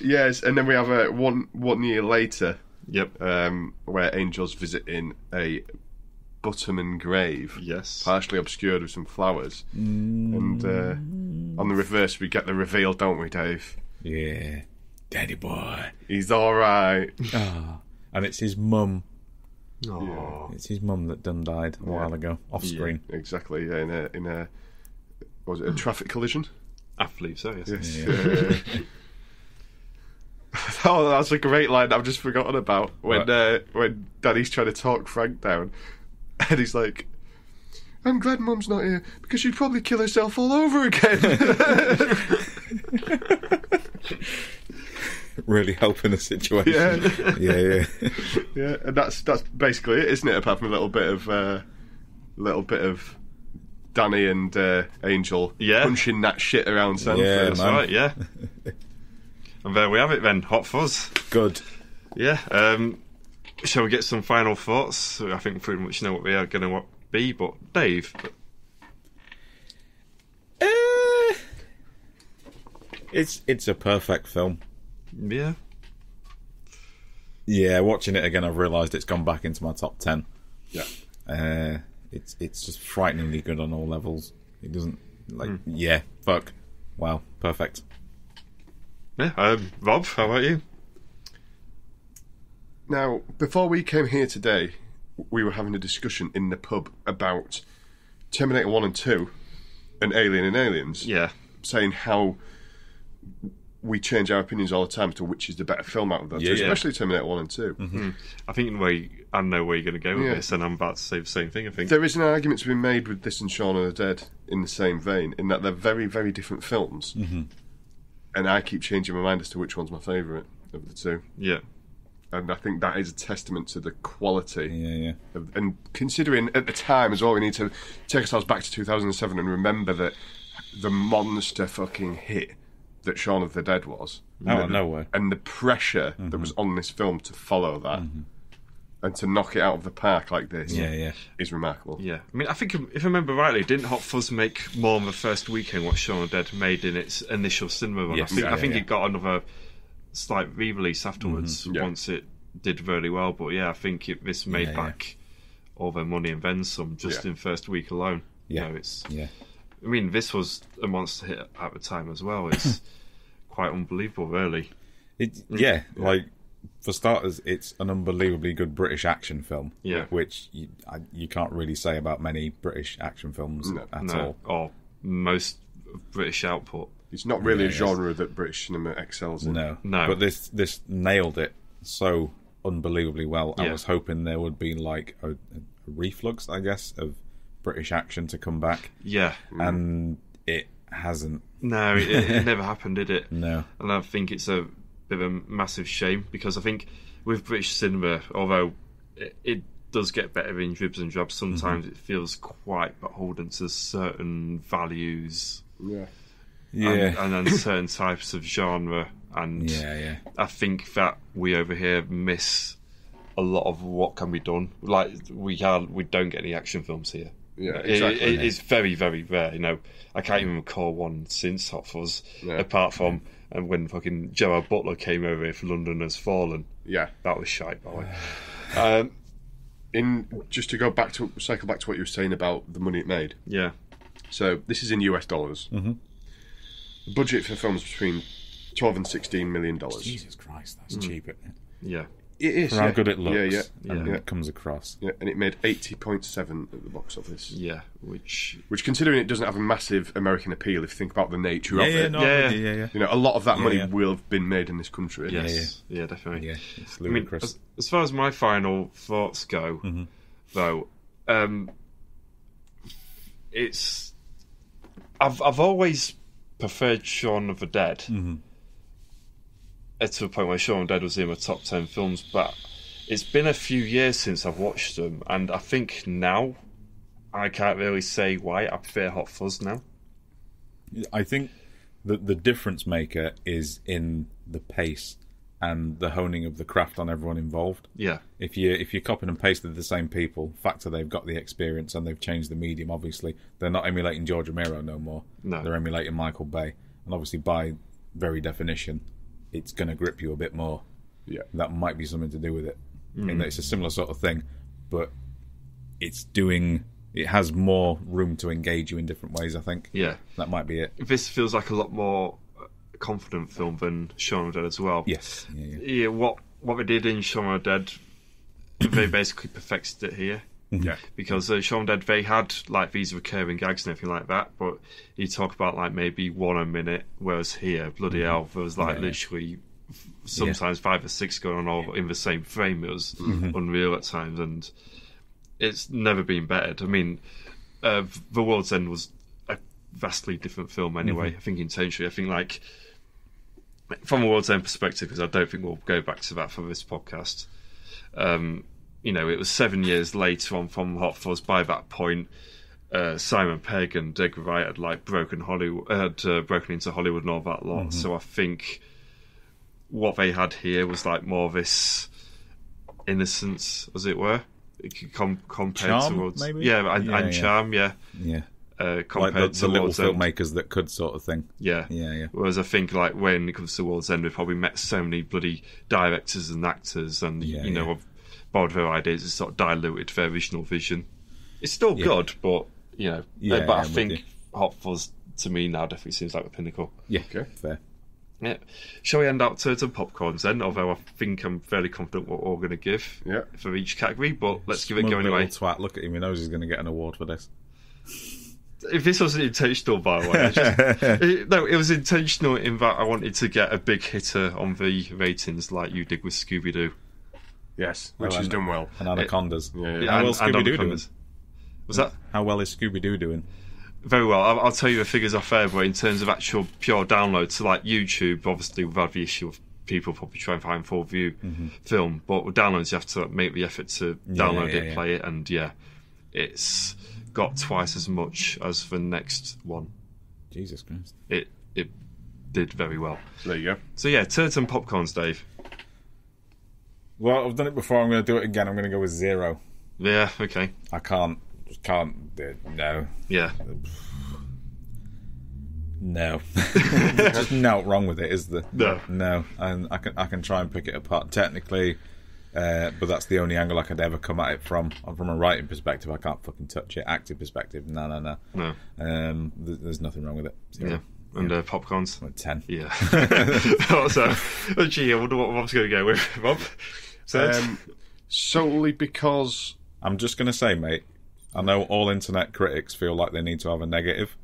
Yes, and then we have one year later. Yep. Where Angel's visiting a Butterman grave. Yes. Partially obscured with some flowers. And on the reverse, we get the reveal, don't we, Dave? Yeah. Daddy boy. He's all right. Oh. And it's his mum. Oh. Yeah. It's his mum that done died a while ago, off screen. Yeah, exactly. Yeah, in a was it a traffic collision? I believe so. Yes. Yeah. Oh, that's a great line I've just forgotten about when Danny's trying to talk Frank down, and he's like, "I'm glad Mum's not here because she'd probably kill herself all over again." Really helping the situation. Yeah. And that's basically it, isn't it? Apart from a little bit of Danny and Angel punching that shit around Sandford. Yeah, that's right. Yeah. And there we have it then. Hot Fuzz. Good. Yeah. Shall we get some final thoughts? I think pretty much know what they are going to be. But Dave. It's a perfect film. Yeah, watching it again, I've realised it's gone back into my top 10. Yeah, it's just frighteningly good on all levels. It doesn't wow, perfect. Yeah, Rob, how about you? Now, before we came here today, we were having a discussion in the pub about Terminator 1 and 2 and Alien and Aliens. Yeah, saying how we change our opinions all the time to which is the better film out of those two, especially Terminator 1 and 2. Mm-hmm. I think in a way, I know where you're going to go with this, and I'm about to say the same thing, I think. There is an argument to be made with this and Shaun of the Dead in the same vein, in that they're very, very different films. Mm-hmm. And I keep changing my mind as to which one's my favourite of the two. Yeah. And I think that is a testament to the quality. Yeah. And considering at the time as well, we need to take ourselves back to 2007 and remember that the monster fucking hit that Shaun of the Dead was. No way. And the pressure that was on this film to follow that and to knock it out of the park like this is remarkable. Yeah. I mean, I think if I remember rightly, didn't Hot Fuzz make more on the first weekend what Shaun of the Dead made in its initial cinema run? Yes. I think it got another slight re-release afterwards once it did really well. But I think this made back all their money and then some just in first week alone. Yeah. You know, it's I mean, this was a monster hit at the time as well. It's quite unbelievable, really. Yeah, like, for starters, it's an unbelievably good British action film, which you can't really say about many British action films at all. Or most British output. It's not really a genre that British cinema excels in. No. But this nailed it so unbelievably well. I was hoping there would be, like, a reflux, I guess, of British action to come back. Yeah. And it hasn't. No, it never happened, did it? No. And I think it's a bit of a massive shame, because I think with British cinema, although it does get better in dribs and drabs, sometimes it feels quite beholden to certain values. Yeah. And certain types of genre, and I think that we over here miss a lot of what can be done. Like, we don't get any action films here. Yeah, exactly. It's very, very rare. You know, I can't even recall one since Hot Fuzz, apart from when fucking Gerard Butler came over here for London Has Fallen. Yeah, that was shite, by the way. Cycle back to what you were saying about the money it made. Yeah. So this is in US dollars. Mm-hmm. The budget for films between $12 and $16 million. Jesus Christ, that's cheap, isn't it? Yeah, it is. For how good it looks, and it comes across. Yeah, and it made 80.7 at the box office. Yeah, which considering it doesn't have a massive American appeal, if you think about the nature of it, you know, a lot of that money will have been made in this country. Yes, yeah, definitely. Yeah, it's ludicrous. I mean, as far as my final thoughts go, though, it's I've always preferred Shaun of the Dead to a point where Shaun of the Dead was in my top 10 films, but it's been a few years since I've watched them, and I think now I can't really say why. I prefer Hot Fuzz now. I think that the difference maker is in the pace and the honing of the craft on everyone involved. Yeah. If you're copying and pasting the same people, factor they've got the experience and they've changed the medium, obviously. They're not emulating George Romero no more. No. They're emulating Michael Bay. And obviously, by very definition, it's going to grip you a bit more. Yeah. That might be something to do with it. Mm. In that it's a similar sort of thing, but it has more room to engage you in different ways, I think. Yeah. That might be it. This feels like a lot more confident film than Shaun of the Dead as well. Yes. Yeah, what they did in Shaun of the Dead, they basically perfected it here. Yeah. Because Shaun of the Dead, they had like these recurring gags and everything like that, but you talk about like maybe one a minute, whereas here, bloody hell, there was like literally sometimes 5 or 6 going on all in the same frame. It was unreal at times, and it's never been bettered. I mean, The World's End was a vastly different film anyway, I think intentionally. I think like from a World's End perspective, because I don't think we'll go back to that for this podcast, you know, it was 7 years later on from Hot Fuzz. By that point, Simon Pegg and Edgar Wright had like broken into Hollywood and all that lot. So I think what they had here was like more of this innocence, as it were, compared to World's End. Charm, yeah. Compared like to the little filmmakers that could, sort of thing. Yeah. Whereas I think, like, when it comes to World's End, we've probably met so many bloody directors and actors, and have borrowed their ideas and sort of diluted their original vision. It's still good, but you know. But I think Hot Fuzz to me now definitely seems like the pinnacle. Yeah, okay, fair. Yeah. Shall we hand out turds and popcorns then? Although I think I'm fairly confident what we're all going to give for each category, but let's give it a go anyway. Twat. Look at him; he knows he's going to get an award for this. If this wasn't intentional, by the way, it was intentional in that I wanted to get a big hitter on the ratings, like you did with Scooby-Doo. Yes, which has done well. And Anacondas. How well is Scooby-Doo doing? Was that? How well is Scooby-Doo doing? Very well. I'll tell you the figures off air, but in terms of actual pure downloads, so like YouTube, obviously we've had the issue of people probably try and find full view film, but with downloads you have to make the effort to download it, play it, and it's got twice as much as the next one. Jesus Christ. It did very well. There you go. So yeah, turds and popcorns, Dave. Well, I've done it before, I'm going to do it again. I'm going to go with 0. Yeah, okay. I can't do it. No. Yeah. No. There's just no wrong with it, is there? No. No. And I can try and pick it apart. Technically, But that's the only angle I could ever come at it from. From a writing perspective, I can't fucking touch it. Active perspective, no. There's nothing wrong with it. Zero. Yeah. And popcorns. 10. Yeah. Also, oh, gee, I wonder what Rob's going to go with. Rob? Solely because... I'm just going to say, mate, I know all internet critics feel like they need to have a negative.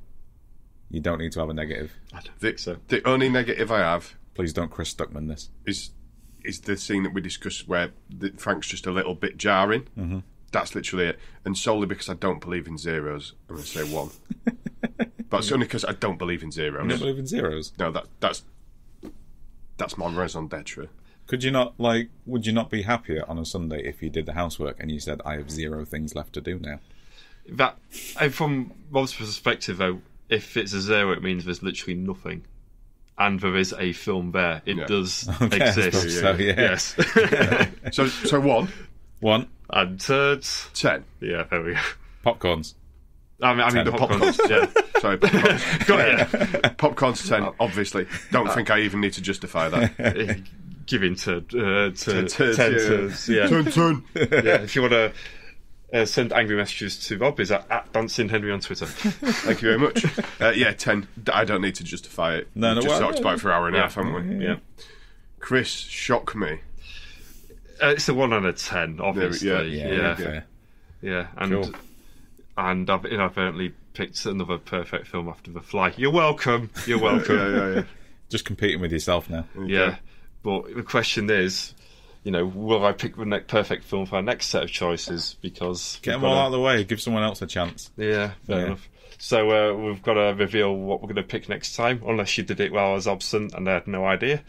You don't need to have a negative. I don't think so. The only negative I have... Please don't Chris Stuckman this. ...is the scene that we discussed where Frank's just a little bit jarring. Mm-hmm. That's literally it. And solely because I don't believe in zeros, I'm going to say 1. But it's only because I don't believe in zeros. You don't believe in zeros? No, that's my raison d'etre. Could you not, like, would you not be happier on a Sunday if you did the housework and you said, I have 0 things left to do now? That, from Rob's perspective, though, if it's a 0, it means there's literally nothing. And there is a film there. It does exist. Yeah. So, yes. Yeah. So 1. 1. And 10. Yeah, there we go. Popcorns. I mean the popcorns. Yeah. Sorry, popcorns. Got it. Popcorns 10, obviously. Don't think I even need to justify that. Give in to 10. Yeah, if you want to send angry messages to Rob, is at Dancing Henry on Twitter. Thank you very much. 10. I don't need to justify it. No, just talked about it for an hour and a half, haven't we? Yeah. Chris, shock me. It's a 1 out of 10, obviously. Yeah. And cool. And I've inadvertently picked another perfect film after The Fly. You're welcome. Yeah. Just competing with yourself now. Okay. Yeah. But the question is, will I pick the next perfect film for our next set of choices? Because get them all out of the way. Give someone else a chance. Yeah, fair enough. So we've got to reveal what we're going to pick next time, unless you did it while I was absent and I had no idea.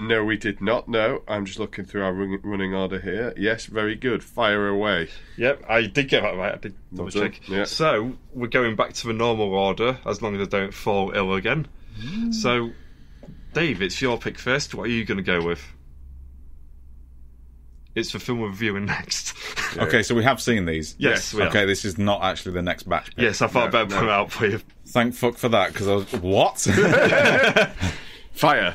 No, we did not. No, I'm just looking through our running order here. Yes, very good. Fire away. Yep, I did get that right. I did double check. Yeah. So we're going back to the normal order, as long as I don't fall ill again. So, Dave, it's your pick first. What are you going to go with? It's the film we're reviewing next. Okay, so we have seen these. Yes, we have. Okay, this is not actually the next batch pick. Yes, I thought I'd better put it out for you. Thank fuck for that, because I was... What? Fire.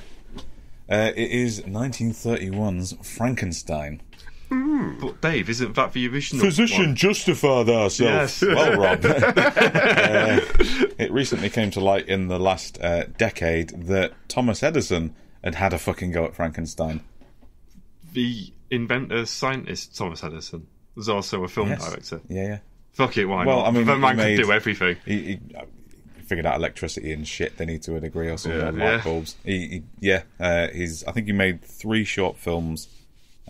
It is 1931's Frankenstein. But Dave, isn't that the original Physician one? Justified ourselves. Yes. Well, Rob. It recently came to light in the last decade that Thomas Edison had a fucking go at Frankenstein. The inventor, scientist Thomas Edison was also a film director. Yeah. Fuck it, why not? Well, I mean, the man could do everything. He figured out electricity and shit, they need to a degree or something, light bulbs. I think he made 3 short films.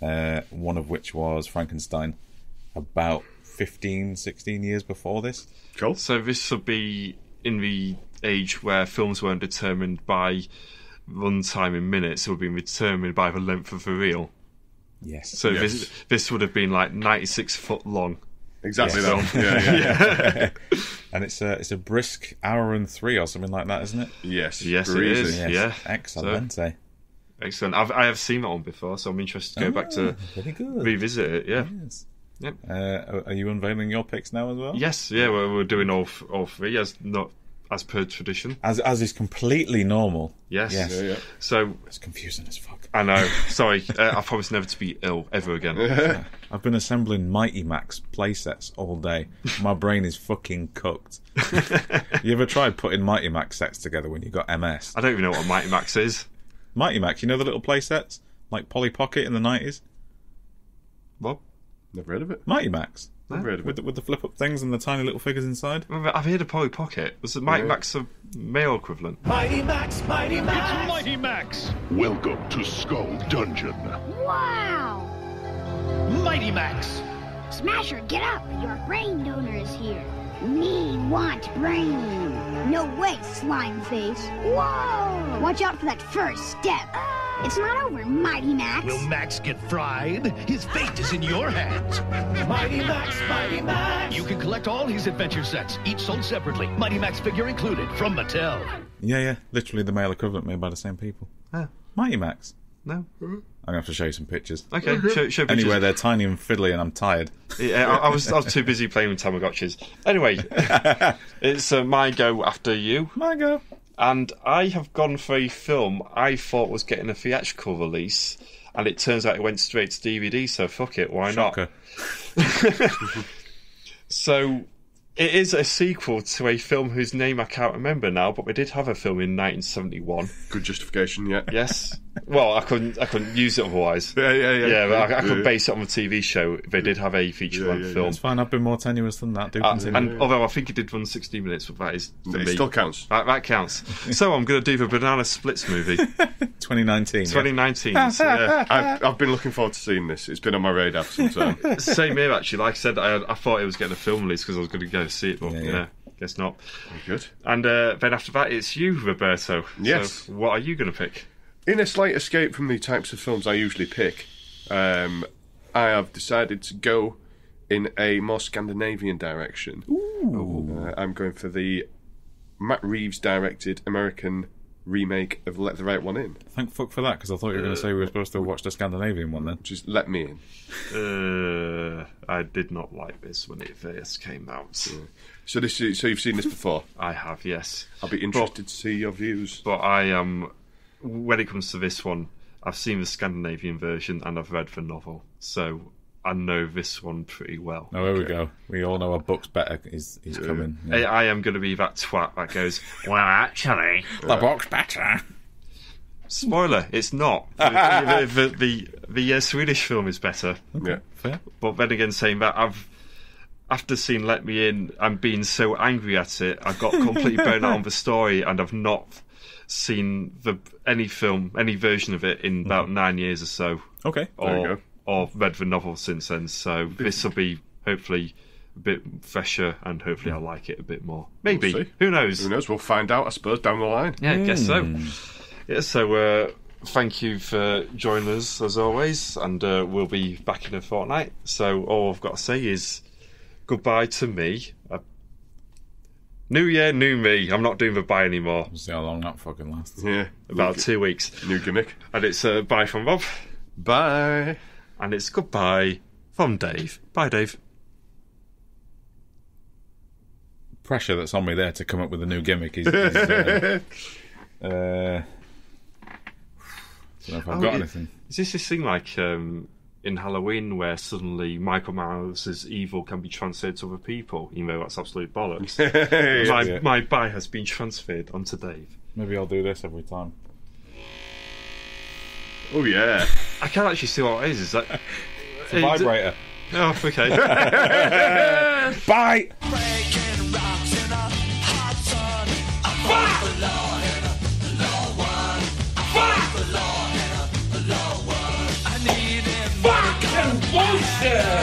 One of which was Frankenstein, about 15, 16 years before this. Cool. So this would be in the age where films weren't determined by runtime in minutes, it would be determined by the length of the reel. Yes. So this would have been like 96 foot long. Exactly that. Yeah. And it's a brisk hour and 3 or something like that, isn't it? Yes, it is. Yes. Yeah. Excellent. So. Excellent. I have seen that one before, so I'm interested to go back to revisit it. Yeah. Yes. Yep. Are you unveiling your picks now as well? Yes. Yeah. We're doing all 3 as per tradition, as is completely normal. Yes. Yeah. So it's confusing as fuck. I know. Sorry. I promise never to be ill ever again. Yeah. I've been assembling Mighty Max playsets all day. My brain is fucking cooked. You ever tried putting Mighty Max sets together when you got MS? I don't even know what a Mighty Max is. Mighty Max, you know the little play sets? Like Polly Pocket in the 90s? What? Never heard of it. Mighty Max. Never heard of it. With the flip-up things and the tiny little figures inside? I've heard of Polly Pocket. Was it Mighty Max a male equivalent? Mighty Max, Mighty Max! It's Mighty Max! Welcome to Skull Dungeon. Wow! Mighty Max! Smasher, get up! Your brain donor is here. Me want brain. No way, slime face. Whoa! Watch out for that first step. It's not over, Mighty Max. Will Max get fried? His fate is in your hands. Mighty Max, Mighty Max. You can collect all his adventure sets, each sold separately. Mighty Max figure included from Mattel. Yeah. Literally the male equivalent made by the same people. Mighty Max. No. I'm going to have to show you some pictures. Okay, show pictures. Anyway, they're tiny and fiddly and I'm tired. Yeah, I was too busy playing with Tamagotchis. Anyway, it's my go after you. My go. And I have gone for a film I thought was getting a theatrical release, and it turns out it went straight to DVD, so fuck it, why Shocker. Not? So it is a sequel to a film whose name I can't remember now, but we did have a film in 1971. Good justification, yeah. Yes. Well, I couldn't use it otherwise. Yeah. But I could base it on the TV show. They did have a feature-length film. It's fine. I've been more tenuous than that. Do continue. And although I think it did run 60 minutes, but that is for me. Still counts. That counts. So I'm going to do the Banana Splits movie. 2019. 2019. Yeah. I've been looking forward to seeing this. It's been on my radar for some time. Same here, actually. Like I said, I thought it was getting a film release because I was going to go see it, but yeah, guess not. Very good. And then after that, it's you, Roberto. Yes. So what are you going to pick? In a slight escape from the types of films I usually pick, I have decided to go in a more Scandinavian direction. Ooh. I'm going for the Matt Reeves-directed American remake of Let the Right One In. Thank fuck for that, because I thought you were going to say we were supposed to watch the Scandinavian one then. Just Let Me In. I did not like this when it first came out. Yeah. So you've seen this before? I have, yes. I'll be interested to see your views. But I am... when it comes to this one, I've seen the Scandinavian version and I've read the novel, so I know this one pretty well. Oh, here we go. We all know our books better is coming. Yeah. I am going to be that twat that goes, well, actually, the book's better. Spoiler, it's not. The Swedish film is better. Okay. Yeah. But then again, saying that, after seeing Let Me In and being so angry at it, I got completely burnt out on the story, and I've not seen any version of it in about 9 years or so. Okay, or read the novel since then. So this will be hopefully a bit fresher, and hopefully I'll like it a bit more. Maybe who knows? We'll find out, I suppose, down the line. Yeah, I guess so. Yeah, so thank you for joining us as always, and we'll be back in a fortnight. So all I've got to say is goodbye to me. New year, new me. I'm not doing the bye anymore. We'll see how long that fucking lasts. Yeah. About 2 weeks. New gimmick. And it's bye from Rob. Bye. And it's goodbye from Dave. Bye, Dave. Pressure that's on me there to come up with a new gimmick is I don't know if I've got anything. Is this thing like in Halloween, where suddenly Michael Mouse's evil can be transferred to other people? You know, that's absolute bollocks. My bye has been transferred onto Dave. Maybe I'll do this every time. Oh, yeah. I can't actually see what it is. Is that... it's a vibrator. Oh, okay. Bye! Breaking rocks in a hot sun. Yeah.